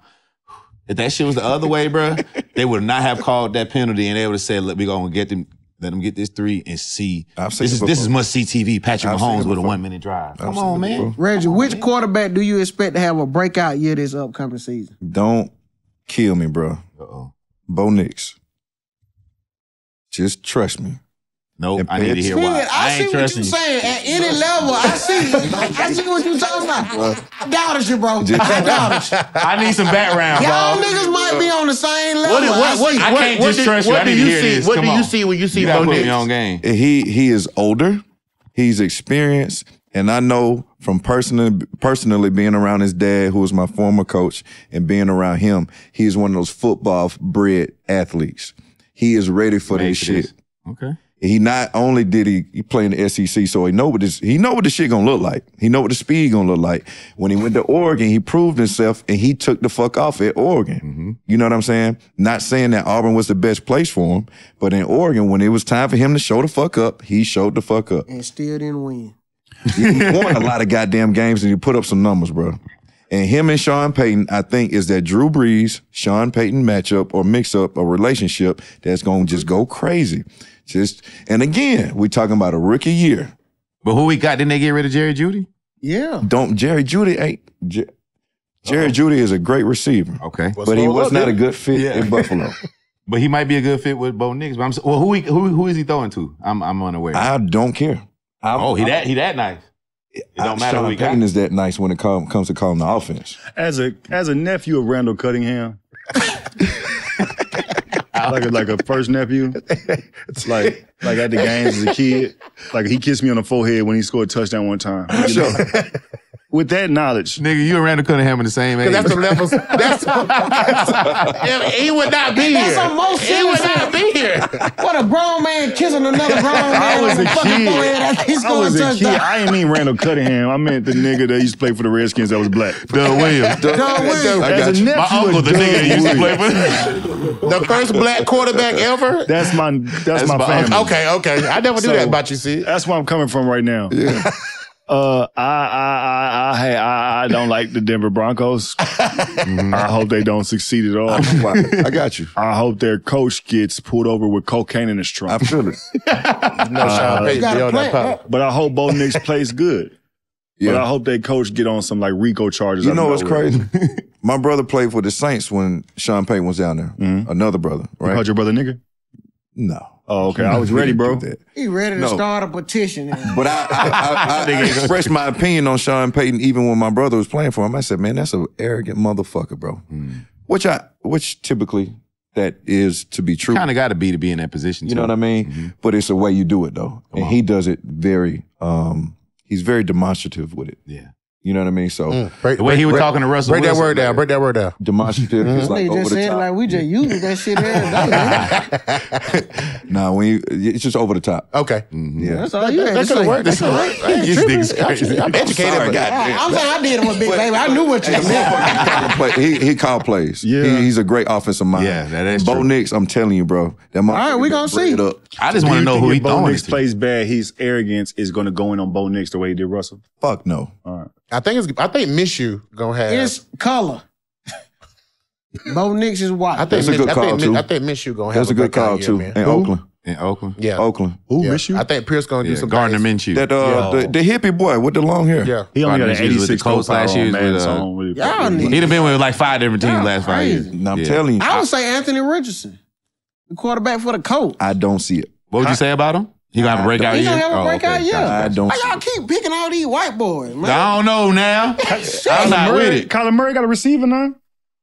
If that shit was the other way, bro, they would not have called that penalty, and they would have said, "Look, we gonna get them, let them get this three and see." This is this is must see T V. Patrick I've Mahomes with a one minute drive. Come on, man. Reggie, which quarterback do you expect to have a breakout year this upcoming season? Don't kill me, bro. Uh oh, Bo Nix. Just trust me. Nope, I need to hear why. I, I see what you're saying. At any level, I see. I see what you're talking about. I doubt it, you, bro. I doubt it. I need some background, bro. Y'all niggas might be on the same level. What, what, what, I, I can't what, just trust you. I need you to hear see, this. What Come do on. You see when you see Bo Nix? He, he is older. He's experienced. And I know from personally, personally being around his dad, who was my former coach, and being around him, he is one of those football-bred athletes. He is ready for this shit. Okay. He not only did he, he play in the S E C, so he know what this he know what the shit gonna look like. He know what the speed gonna look like. When he went to Oregon, he proved himself and he took the fuck off at Oregon. Mm-hmm. You know what I'm saying? Not saying that Auburn was the best place for him, but in Oregon, when it was time for him to show the fuck up, he showed the fuck up. And still didn't win. He, he won a lot of goddamn games and he put up some numbers, bro. And him and Sean Payton, I think, is that Drew Brees, Sean Payton matchup or mix-up, a relationship that's gonna just go crazy. Just and again, we're talking about a rookie year. But who we got? Didn't they get rid of Jerry Jeudy? Yeah. Don't Jerry Jeudy ain't Jer, Jerry uh -oh. Jeudy is a great receiver. Okay, but What's he was up, not dude? a good fit yeah. in Buffalo. But he might be a good fit with Bo Nix. But I'm well, who he, who who is he throwing to? I'm I'm unaware. I don't care. I'm, oh, he I'm, that he that nice. It don't I, matter. Sean who he Payton got. is that nice when it come, comes to calling the offense. As a as a nephew of Randall Cunningham. Like a, like a first nephew, like like at the games as a kid, like he kissed me on the forehead when he scored a touchdown one time. Sure. With that knowledge, nigga, you and Randall Cunningham in the same age. That's the levels. That's, that's he would not be that's here. That's most He would not be here. What a grown man kissing another grown man. I was a kid. I was a kid. I didn't mean Randall Cunningham. I meant the nigga that used to play for the Redskins that was black. Doug Williams. Doug Williams. As a nephew, my uncle, the nigga that used to play for the first black quarterback ever. That's my. That's, that's my, my family. Uncle. Okay, okay. I never knew so, that about you. See, that's where I'm coming from right now. Yeah. Uh, I, I, I, I, I, I don't like the Denver Broncos. Mm-hmm. I hope they don't succeed at all. I got you. I hope their coach gets pulled over with cocaine in his trunk. I feel it. No, uh, Sean Payton, that but I hope Bo Nix plays good. Yeah. But I hope their coach get on some like RICO charges. You know what's crazy? My brother played for the Saints when Sean Payton was down there. Mm-hmm. Another brother, right? You called your brother nigga? No. Oh, okay. I was ready, bro. He ready to no. start a petition. But I, I, I, I, I expressed my opinion on Sean Payton even when my brother was playing for him. I said, man, that's an arrogant motherfucker, bro. Mm. Which I, which typically that is to be true. Kind of got to be to be in that position. You too. know what I mean? Mm-hmm. But it's the way you do it, though. Come and on. He does it very, um, he's very demonstrative with it. Yeah. You know what I mean? So mm. break, the way break, he was break, talking to Russell, break Wilson, that word down. Break that word down. Demonstrative is like over just the said top. Like we just using that shit every day. Nah, when you, it's just over the top. Okay, mm-hmm. yeah. That's all you had. That's what That's all right. This nigga's crazy. I'm educated, but I'm saying I did him a big baby. I knew what you meant. He he called plays. Yeah, he's a great offensive mind. Yeah, that is true. Bo Nix, I'm telling you, bro. All right, we gonna see. I just want to know who he throwing. Bo Nix plays bad. His arrogance is gonna go in on Bo Nix the way he did Russell. Fuck no. All right. I think it's. I think Michu gonna have it's color. Bo Nix is white. I think that's Mish, a good I call think, too. I think Michu gonna have. That's a good call too. Year, in Who? Oakland. In Oakland. Yeah. Oakland. Who yeah. Michu? I think Pierce gonna yeah. do some Gardner Minshew. That uh, yeah. the, the hippie boy with the long hair. Yeah. He only Gardner got an eighty-six Colts last year. He'd have been with like five different teams last five years. And I'm yeah. telling you, I would say Anthony Richardson, the quarterback for the Colts. I don't see it. What would you say about him? He gonna have a breakout year. He gonna have a breakout year. I don't. Why y'all keep picking all these white boys, man? I don't know now. I'm not with it. Kyler Murray got a receiver now.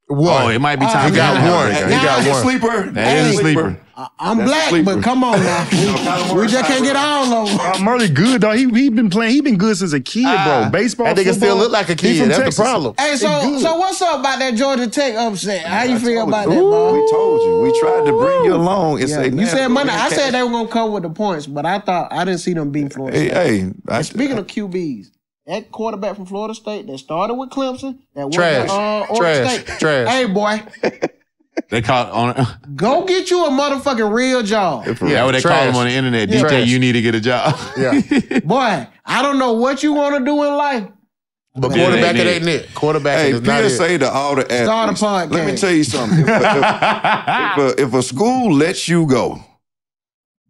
One. Oh, it might be time. He got one. He got one. Sleeper. That is a sleeper. I'm black, but come on now. We just can't get all over. I'm really good, dog. He he been playing. He been good since a kid, bro. Baseball. That nigga still look like a kid. That's the problem. Hey, so so what's up about that Georgia Tech upset? How you feel about that, bro? We told you. We tried to bring you along and say you said Monday. I said they were gonna come with the points, but I thought I didn't see them beat Florida State. Hey, hey. Speaking of Q Bs. That quarterback from Florida State that started with Clemson, that trash, went to uh, Oregon trash, State. Trash. Hey, boy. They caught on. Go get you a motherfucking real job. Yeah, yeah, what they trash. Call him on the internet. Yeah. D J, trash. You need to get a job. Yeah. Boy, I don't know what you want to do in life. But yeah, quarterback, it ain't it. Quarterback hey, is not it. P S A to all the athletes. Start a podcast. Let me tell you something. If a, if, a, if a school lets you go,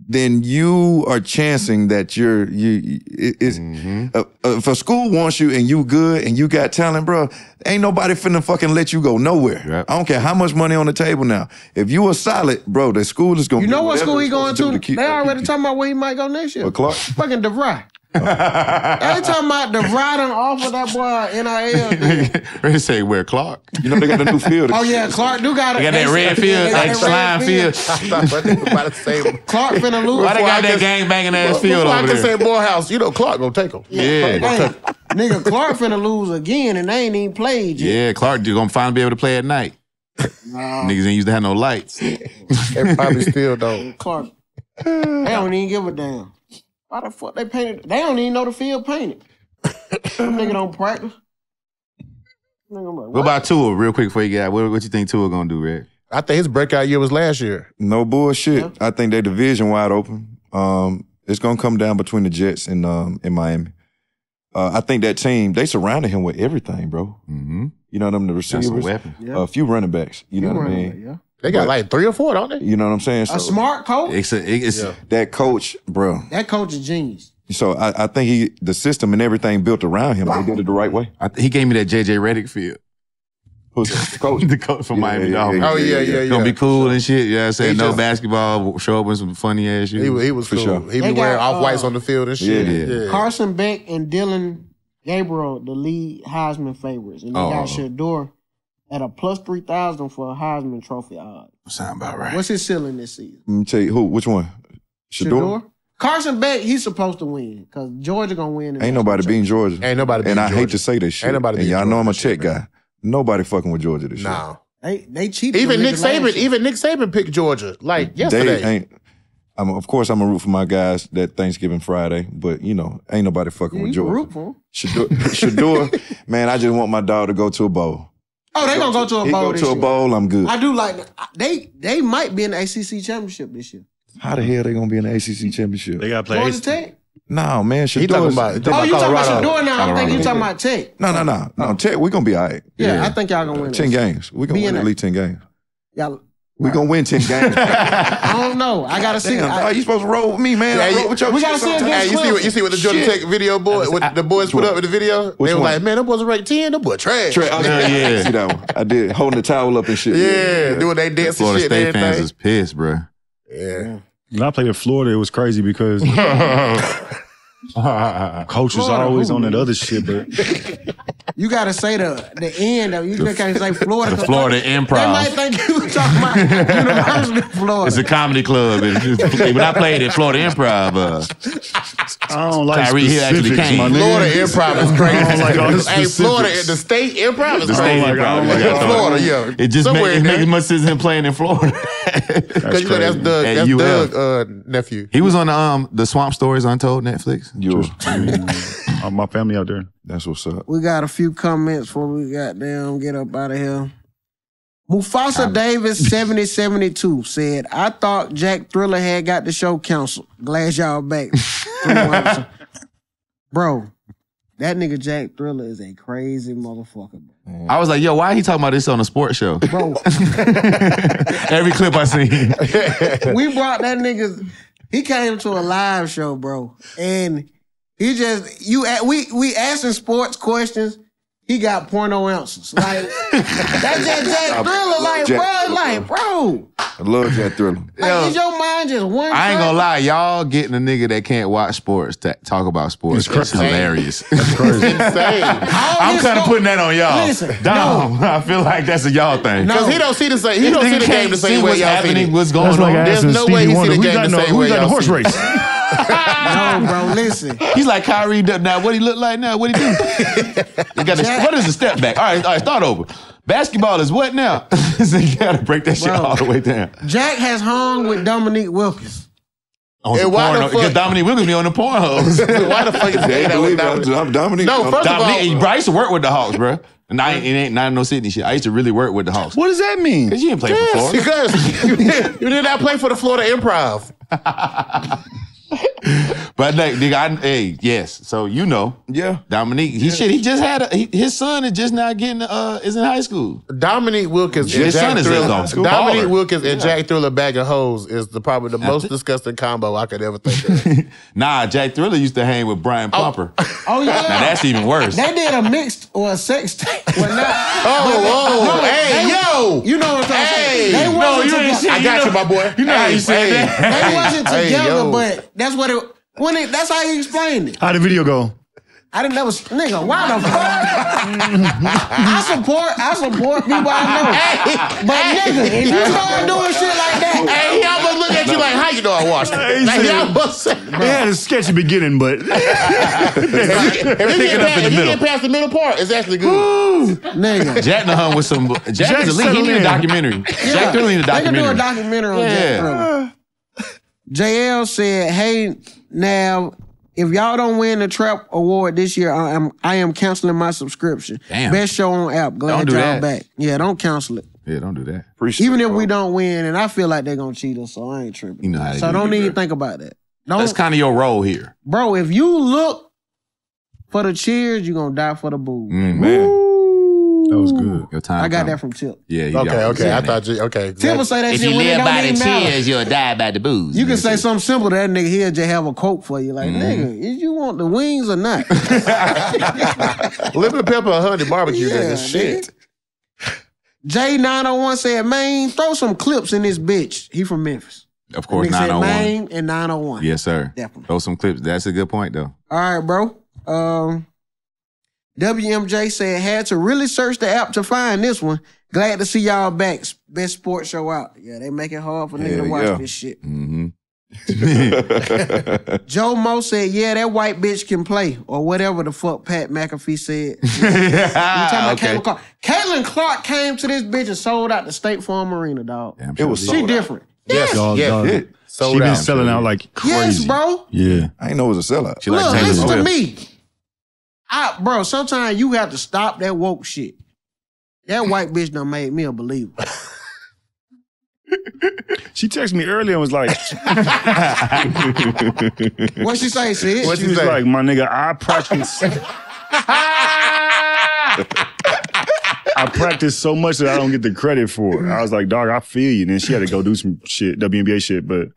then you are chancing that you're you. It, it's, mm-hmm. uh, uh, if a school wants you and you good and you got talent, bro, ain't nobody finna fucking let you go nowhere. Yep. I don't care how much money on the table now. If you are solid, bro, the school is gonna. You know what school he going to? to keep, they already keep, talking about where he might go next year. Clark, fucking DeVry. Every time about the riding off of that boy N I L. They say where Clark. You know they got a new field. Oh yeah, Clark do got a. They got that red field, like slime field. I thought they were about to say Clark finna lose. Why they got that gang banging ass field over there? I can say Morehouse. You know Clark gonna take them. Yeah, nigga, Clark finna lose again, and they ain't even played yet. Yeah, Clark you gonna finally be able to play at night. Niggas ain't used to have no lights. They probably still don't. Clark, they don't even give a damn. Why the fuck they painted? They don't even know the field painted. Some nigga don't practice. Nigga, I'm like, what? What about Tua real quick before you get out? What, what you think Tua gonna do, Red? I think his breakout year was last year. No bullshit. Yeah. I think their division wide open. Um, it's gonna come down between the Jets and um and Miami. Uh, I think that team, they surrounded him with everything, bro. Mm-hmm. You know what I mean? The receivers. That's a weapon. Yeah. A few running backs. You few know what I mean? Back, yeah. They got but, like three or four, don't they? You know what I'm saying? So, a smart coach? It's a, it's, yeah. That coach, bro. That coach is genius. So I, I think he, the system and everything built around him, wow. They did it the right way. I, he gave me that J J Redick feel. Who's the coach? The coach from yeah, Miami yeah, Dolphins. Yeah, oh, yeah, yeah, yeah. Gonna yeah. be cool and shit. Yeah, I said no just, basketball, show up with some funny ass shit. He, he was for cool. Sure. He they be got, wearing off-whites uh, on the field and shit. Yeah, yeah. Yeah. Carson Beck and Dylan Gabriel, the lead Heisman favorites. And they oh. got Shador at a plus three thousand for a Heisman Trophy odds. Sound about right. What's his ceiling this season? Let me tell you, who, which one? Shador? Shador? Carson Beck, he's supposed to win because Georgia going to win. Ain't nobody beating Georgia. Ain't nobody beating Georgia. And I hate to say this shit. Ain't nobody beating Georgia. And y'all know I'm a Tech guy. Nobody fucking with Georgia this year. No. They, they cheated. Even Nick Saban, even Nick Saban picked Georgia like yesterday. They ain't. I'm, of course, I'm going to root for my guys that Thanksgiving Friday, but, you know, ain't nobody fucking yeah, with Georgia. You root for Shador, Shador, man, I just want my dog to go to a bowl. Oh, they gonna go to a bowl. Go to a bowl. I'm good. I do like they. They might be in the A C C championship this year. How the hell they gonna be in the A C C championship? They gotta play Georgia Tech. No, man, Shador. He talking about. Oh, you talking about Shador now? I think you talking about Tech. No, no, no, no. Tech, we gonna be all right. Yeah, I think y'all gonna win ten games. We gonna win at least ten games. Y'all. We gonna win ten games. I don't know. I gotta see. Are you supposed to roll with me, man? Yeah, I roll with your we gotta see it. Hey, you see what you see what the Georgia Tech video boy, what the boys put up in the video? They were like, man, them boys are ranked ten. Them boys trash. Tra oh, yeah, yeah. See that one? I did holding the towel up and shit. Yeah, yeah. Doing they dance and shit. Florida State fans is pissed, bro. Yeah. When I played in Florida, it was crazy because coach was always on that other shit, but. You gotta say the the end of you just can't say Florida. The Florida Improv. They might think you were talking about University of Florida. It's a comedy club. When I played at Florida Improv, uh, I don't like Kyrie here actually came. Florida Improv is crazy. I don't like all this hey, Florida, the state Improv is the crazy. State Improv. Like, yeah. Florida, yeah. It just makes make much sense him playing in Florida. Because you know that's Doug, that's Doug uh, nephew. He was on um the Swamp Stories Untold Netflix. You. Uh, my family out there. That's what's up. We got a few comments before we got down, get up out of here. Mufasa I'm... Davis seventy seventy-two said, I thought Jack Thriller had got the show canceled. Glad y'all back. Bro, that nigga Jack Thriller is a crazy motherfucker. Man. I was like, yo, why are he talking about this on a sports show? Bro. Every clip I seen. We brought that nigga, he came to a live show, bro, and... He just, you, we, we asking sports questions. he got porno ounces. Like that Jet Jack Thriller, like Jack, bro, like bro. I love Jet Thriller. Like yo, is your mind just one? I ain't gonna lie, y'all getting a nigga that can't watch sports to talk about sports. It's hilarious. That's crazy. It's insane. I'm kind of putting that on y'all. Listen, Dom, no. I feel like that's a y'all thing. Because no. he don't see the same. He, he don't see the game the same way y'all see it. What's going that's on? Like There's no way he Wonder. see the game the same way y'all see it. We got the horse race. No, bro, listen. He's like Kyrie. Now, what he look like now? What he do? He got the, what is the step back? All right, all right, start over. Basketball is what now? So you got to break that bro, shit all the way down. Jack has hung with Dominique Wilkins. On and why the fuck? Because Dominique Wilkins be on the porn hoes. Why the fuck is that? I'm Dominique. No, first Dominique, of all. Bro, I used to work with the Hawks, bro. And I ain't, it ain't not no Sydney shit. I used to really work with the Hawks. What does that mean? Because you didn't play yes, for Florida. Because you did, you did not play for the Florida Improv. But like, nigga, I, hey, yes. So you know, yeah, Dominique. He yeah. shit. He just had a, he, his son is just now getting uh is in high school. Dominique Wilkins. Yeah, his Jack son is Thriller, in school. Dominique baller. Wilkins and yeah. Jack Thriller bag of hoes is the probably the most disgusting combo I could ever think of. Nah, Jack Thriller used to hang with Brian Pumper. Oh, oh yeah. Now that's even worse. They did a mixed or a sex tape. Well, oh, oh, no, hey, they, yo, you know what I'm hey, saying? They no, you together. Shit, I got you, know, my boy. You know hey, how you said hey, that. They wasn't together, hey, but. That's what it, when it, that's how he explained it. How the video go? I didn't never, nigga, why the fuck? I support, I support people I know. Hey, but hey, nigga, if you start doing shit like that, hey, y'all must look at you like, how you know I watched it? Hey, like, y'all must say. It had a sketchy beginning, but. Everything up in the middle. If you get past the middle part, it's actually good. Ooh, nigga. Jack Nahum with some, Jack, Jack is a lead, he need a documentary. Yeah. Jack Thriller need a documentary. They can do a documentary on yeah. Jack Thriller. J L said, hey, now, if y'all don't win the Trap Award this year, I am, I am canceling my subscription. Damn. Best show on app. Glad y'all back. Yeah, don't cancel it. Yeah, don't do that. Appreciate Even it, if bro. we don't win, and I feel like they're going to cheat us, so I ain't tripping. You know how so do don't do even that. think about that. Don't, That's kind of your role here. Bro, if you look for the cheers, you're going to die for the booze. Mm, man. That was good. Your time I got coming. that from Tip. Yeah. You okay. Okay. I that. thought you. Okay. Exactly. Tip will say that if shit. If you live by the tears, you'll die by the booze. You can say it. something simple to that nigga. He'll just have a quote for you, like, mm-hmm. nigga, did you want the wings or not? A little bit of pepper, a honey barbecue. Yeah, nigga. Shit. J nine oh one said, "Man, throw some clips in this bitch." He from Memphis. Of course, nine oh one. Said, and nine oh one. Yes, sir. Definitely. Throw some clips. That's a good point, though. All right, bro. Um. W M J said, had to really search the app to find this one. Glad to see y'all back. Best sports show out. Yeah, they make it hard for niggas to watch yeah. this shit. Mm-hmm. Joe Mo said, yeah, that white bitch can play. Or whatever the fuck Pat McAfee said. yeah, you talking about okay. Caitlin Clark. Caitlin Clark came to this bitch and sold out the State Farm Arena, dog. Damn, sure it was She out. different. Yes, yes, yes it sold She been out, selling out like crazy. Yes, bro. Yeah. I didn't know it was a sellout. She Look, like listen to me. I, bro, sometimes you have to stop that woke shit. That white bitch done made me a believer. She texted me earlier and was like, "What she say, sis?" What she, she was say? like, "My nigga, I practice. I practice so much that I don't get the credit for it." I was like, "Dog, I feel you." And then she had to go do some shit, W N B A shit. But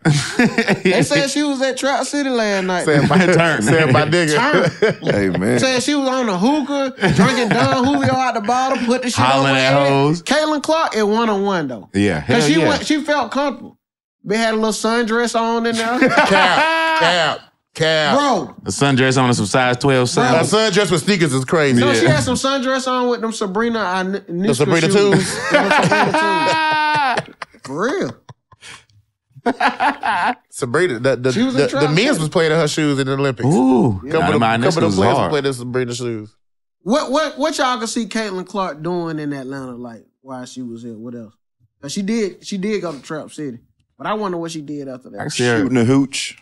they said she was at Trap City last night. Said my turn. Said my nigga. Hey man. Said she was on the hookah, drinking Don Julio out the bottle, put the shit Hollering over at hoes. Caitlin Clark at one on one though. Yeah, hell Cause she yeah. went, she felt comfortable. They had a little sundress on in there. Cap, cap. Cap. Bro. A sundress on with some size twelve sandals. A sundress with sneakers is crazy. So yeah. she had some sundress on with them Sabrina. I the Sabrina twos. For real. Sabrina, the, the, the, the men's was playing in her shoes in the Olympics. Ooh. Yeah. Couple of the players was playing in Sabrina's shoes. What, what, what y'all can see Caitlin Clark doing in Atlanta, like, while she was here? What else? Now, she did, she did go to Trap City, but I wonder what she did after that. Shooting a hooch.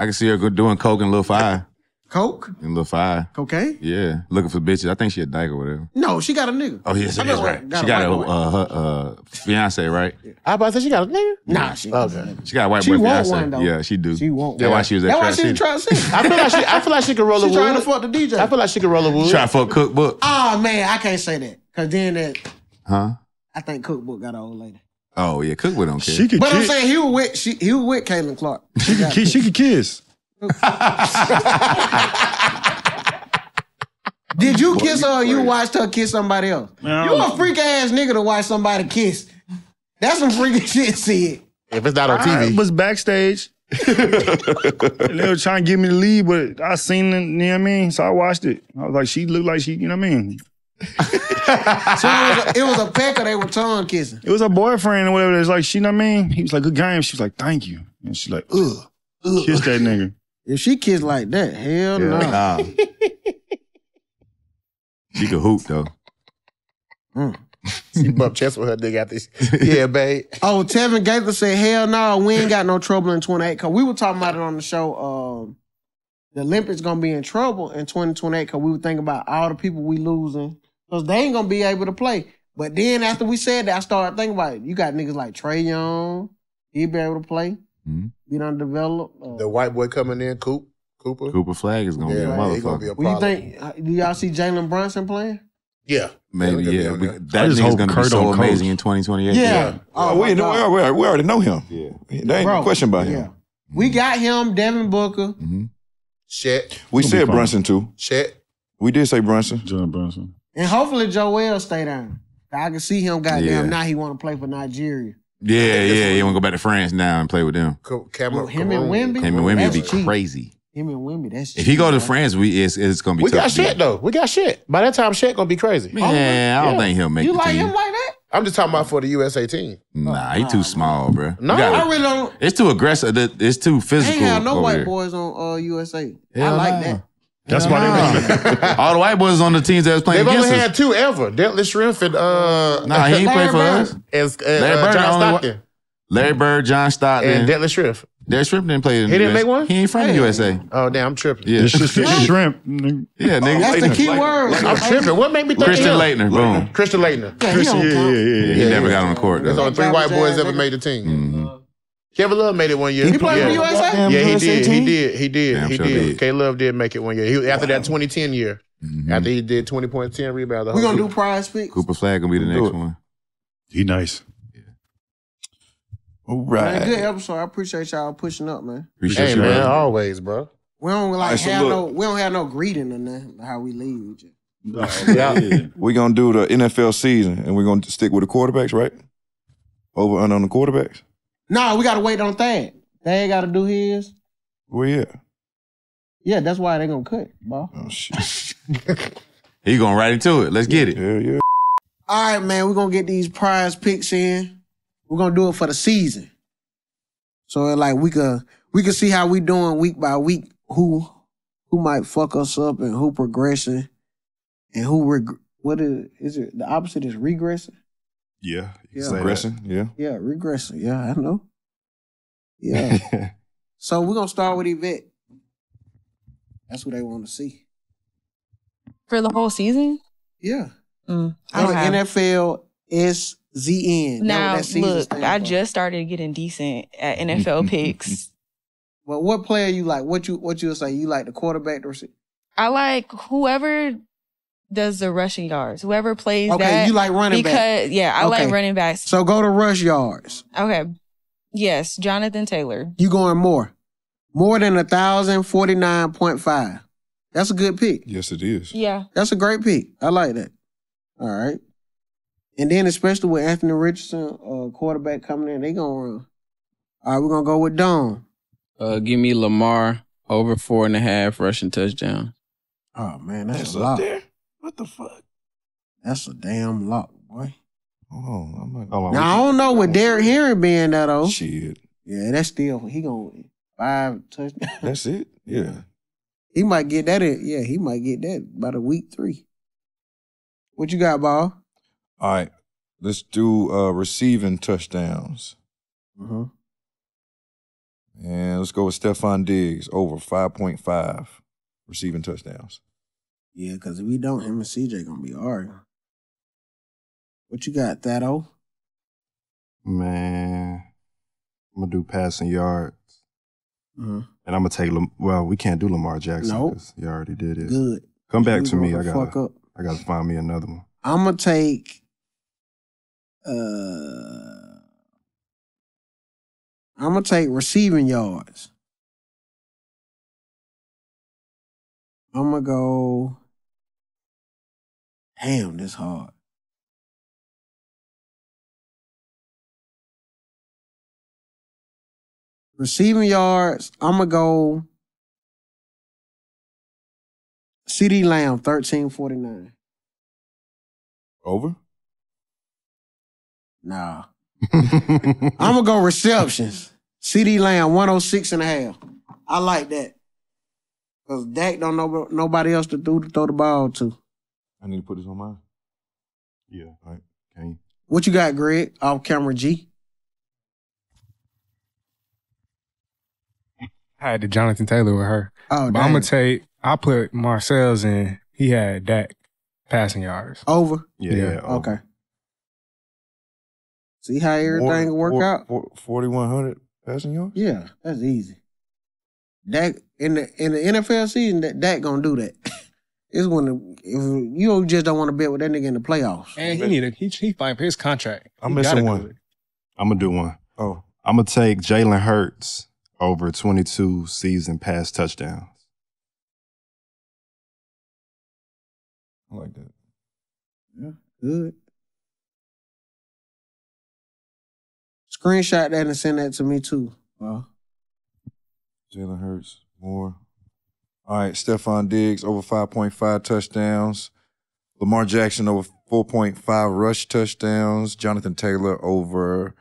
I can see her go doing coke and Lil Fi. Coke? And Lil Fi. Okay. Yeah. Looking for bitches. I think she a dyke or whatever. No, she got a nigga. Oh, yes, that's right. Got she got a, a uh, her, uh, fiance, right? Yeah. I about to say she got a nigga? Nah, she got okay. a nigga. She got a white she boy fiance. One, though. Yeah, she do. She want That's why she was at That's why she was trying to sing. I feel like she, I feel like she could roll a wood. She trying to fuck the D J. I feel like she could roll a wood. She trying to fuck Cookbook. Oh, man, I can't say that. Because then that... Huh? I think Cookbook got an old lady. Oh, yeah, Cookwood don't care. She could but kiss. I'm saying he was with, she, he was with Caitlin Clark. She, she, could, kiss, she could kiss. Did you kiss her or you watched her kiss somebody else? No. You a freak ass nigga to watch somebody kiss. That's some freaky shit, see it. If it's not on T V. I was backstage. They were trying to give me the lead, but I seen it, you know what I mean? So I watched it. I was like, she looked like she, you know what I mean? So it was a, it was a pecker, they were tongue kissing. It was her boyfriend or whatever. It's like, she, you know what I mean? He was like, good game. She was like, thank you. And she's like, ugh. Ugh. Kiss that nigga. If she kissed like that, hell yeah. no. Nah. She could hoop, though. Mm. She bumped chest with her nigga after this. Yeah, babe. Oh, Tevin Gaither said, hell no, we ain't got no trouble in twenty-eight. Cause we were talking about it on the show. Um, the Olympics gonna be in trouble in twenty twenty-eight because we were thinking about all the people we losing. Because they ain't gonna be able to play. But then after we said that, I started thinking about it. You got niggas like Trae Young, he be able to play. Mm-hmm. Be done developed. Uh, the white boy coming in, Coop, Cooper. Cooper Flag is gonna yeah, be a motherfucker. Gonna be a what you think? Do y'all see Jalen Brunson playing? Yeah. Maybe, yeah. We, that nigga's going to be so amazing coach. In twenty twenty-eight. Yeah. yeah. Oh, oh, we, know, we, already, we already know him. Yeah. There ain't Bro, no question about yeah. him. Mm-hmm. We got him, Devin Booker. Mm-hmm. Shaq. We It'll said Brunson, too. Shaq. We did say Brunson. Jalen Brunson. And hopefully Joel stay down. I can see him, goddamn, yeah. now he want to play for Nigeria. Yeah, yeah. He want to go back to France now and play with them. Co Cameron, well, him Cameron. and Wemby? Him and Wemby would be cheap. crazy. Him and Wimby, that's if he go to France, we it's, it's gonna be. We tough got Shaq though. We got Shaq. By that time, Shaq gonna be crazy. Man, yeah, I don't yeah. think he'll make. You the like team. him like that? I'm just talking about for the U S A team. Nah, he too small, bro. No, gotta, I really don't. It's too aggressive. It's too physical. Ain't have no white here. boys on uh, U S A. Yeah, I like that. That's no. why they all the white boys on the teams that was playing. They've against only had us. two ever. Dentley Shrimp and uh. Nah, he ain't played for us. As, uh, Larry Bird, John Stockton. Larry Bird, John Stockton, and Dentley Shrimp. That Shrimp didn't play in the U S A. He didn't make one? He ain't from the U S A. Oh, damn, I'm tripping. Yeah, it's just shrimp. Yeah, nigga. That's the key word. I'm tripping. What made me think of Christian Laettner, boom. Christian Laettner. Yeah, yeah, yeah. He never got on the court, though. There's only three white boys ever made the team. Kevin Love made it one year. He played for the U S A? Yeah, he did. He did. He did. He did. K-Love did make it one year. After that twenty ten year, after he did twenty points, ten rebounds. We're going to do prize picks. Cooper Flag going to be the next one. He nice. All right. Man, good episode. I appreciate y'all pushing up, man. Appreciate hey, you, man. Always, bro. We don't like right, so have look. no. We don't have no greeting or nothing. How we leave? No, yeah. We're gonna do the N F L season, and we're gonna stick with the quarterbacks, right? Over and on the quarterbacks. No, nah, we gotta wait on Thad. Thad gotta do his. Well, yeah. Yeah, that's why they gonna cut, bro. Oh shit. He going right into it. Let's get it. Yeah, yeah. All right, man. We're gonna get these prize picks in. We're gonna do it for the season, so like we could we could see how we doing week by week, who who might fuck us up and who progressing, and who reg- what is is it? The opposite is regressing. Yeah, yeah, regressing. Yeah, yeah, regressing. Yeah, I know. Yeah. So we're gonna start with Yvette. That's what they want to see for the whole season. Yeah, mm, okay. On the N F L is. Z N. Now, look, I just started getting decent at N F L picks. Well, what player you like? What you what you say? You like the quarterback or shit? I like whoever does the rushing yards. Whoever plays okay, that. Okay, you like running backs. Yeah, I okay. like running backs. So go to rush yards. Okay. Yes, Jonathan Taylor. You going more. More than one thousand forty-nine point five. That's a good pick. Yes, it is. Yeah. That's a great pick. I like that. All right. And then, especially with Anthony Richardson, uh, quarterback coming in, they gonna run. All right, we're gonna go with Don. Uh, give me Lamar over four and a half rushing touchdowns. Oh man, that's, that's a lock. There? What the fuck? That's a damn lock, boy. Hold on, I'm not. Hold on, now I don't know with Derrick Henry being that old. Shit. Yeah, that's still he gonna five touchdowns. That's it. Yeah. He might get that. In, yeah, he might get that by the week three. What you got, Ball? All right, let's do uh, receiving touchdowns. Mm-hmm. And let's go with Stephon Diggs over five point five receiving touchdowns. Yeah, because if we don't, him and C J going to be hard. What you got, Thatto? Man, I'm going to do passing yards. Mm-hmm. And I'm going to take, Lam well, we can't do Lamar Jackson. No. Nope. You already did it. Good. Come back to me. I got to find me another one. I'm going to take, uh, I'm going to take receiving yards. I'm going to go Damn, this hard. Receiving yards, I'm going to go CeeDee Lamb, thirteen forty-nine. Over? Nah. I'm going to go receptions. CeeDee Lamb, one oh six and a half. I like that. Because Dak don't know nobody else to do to throw the ball to. I need to put this on mine. Yeah. All right. Can you? What you got, Greg? Off camera G. I had the Jonathan Taylor with her. Oh, but I'm going to take, I put Marcel's in. He had Dak passing yards. Over? Yeah. yeah, yeah over. Okay. See how everything will work four, out? forty-one hundred passing yards? Yeah, that's easy. Dak, in the in the N F L season, that Dak gonna do that. It's when the, if you just don't want to bet with that nigga in the playoffs. And he need a, he he fight for his contract. I'm he missing one. I'm gonna do one. Oh, I'm gonna take Jalen Hurts over twenty-two season pass touchdowns. I like that. Yeah, good. Screenshot that and send that to me too. Wow. Jalen Hurts, more. All right, Stephon Diggs, over five point five touchdowns. Lamar Jackson, over four point five rush touchdowns. Jonathan Taylor, over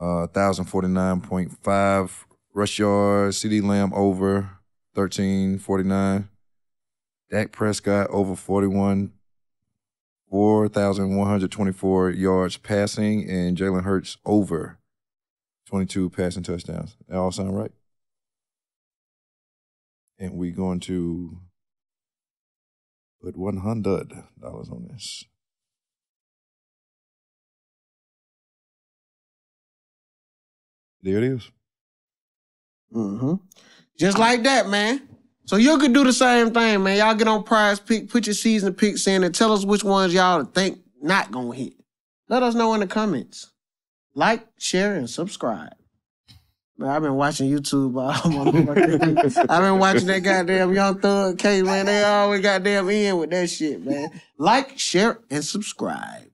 uh, one thousand forty-nine point five rush yards. CeeDee Lamb, over thirteen forty-nine. Dak Prescott, over forty-one, four thousand one hundred twenty-four yards passing. And Jalen Hurts, over twenty-two passing touchdowns. That all sound right? And we're going to put one hundred dollars on this. There it is. Mm-hmm. Just like that, man. So you could do the same thing, man. Y'all get on Prize Pick, put your season picks in, and tell us which ones y'all think not going to hit. Let us know in the comments. Like, share, and subscribe. Man, I've been watching YouTube all my motherfucking I've been watching that goddamn Young Thug K, man. They always goddamn in with that shit, man. Like, share, and subscribe.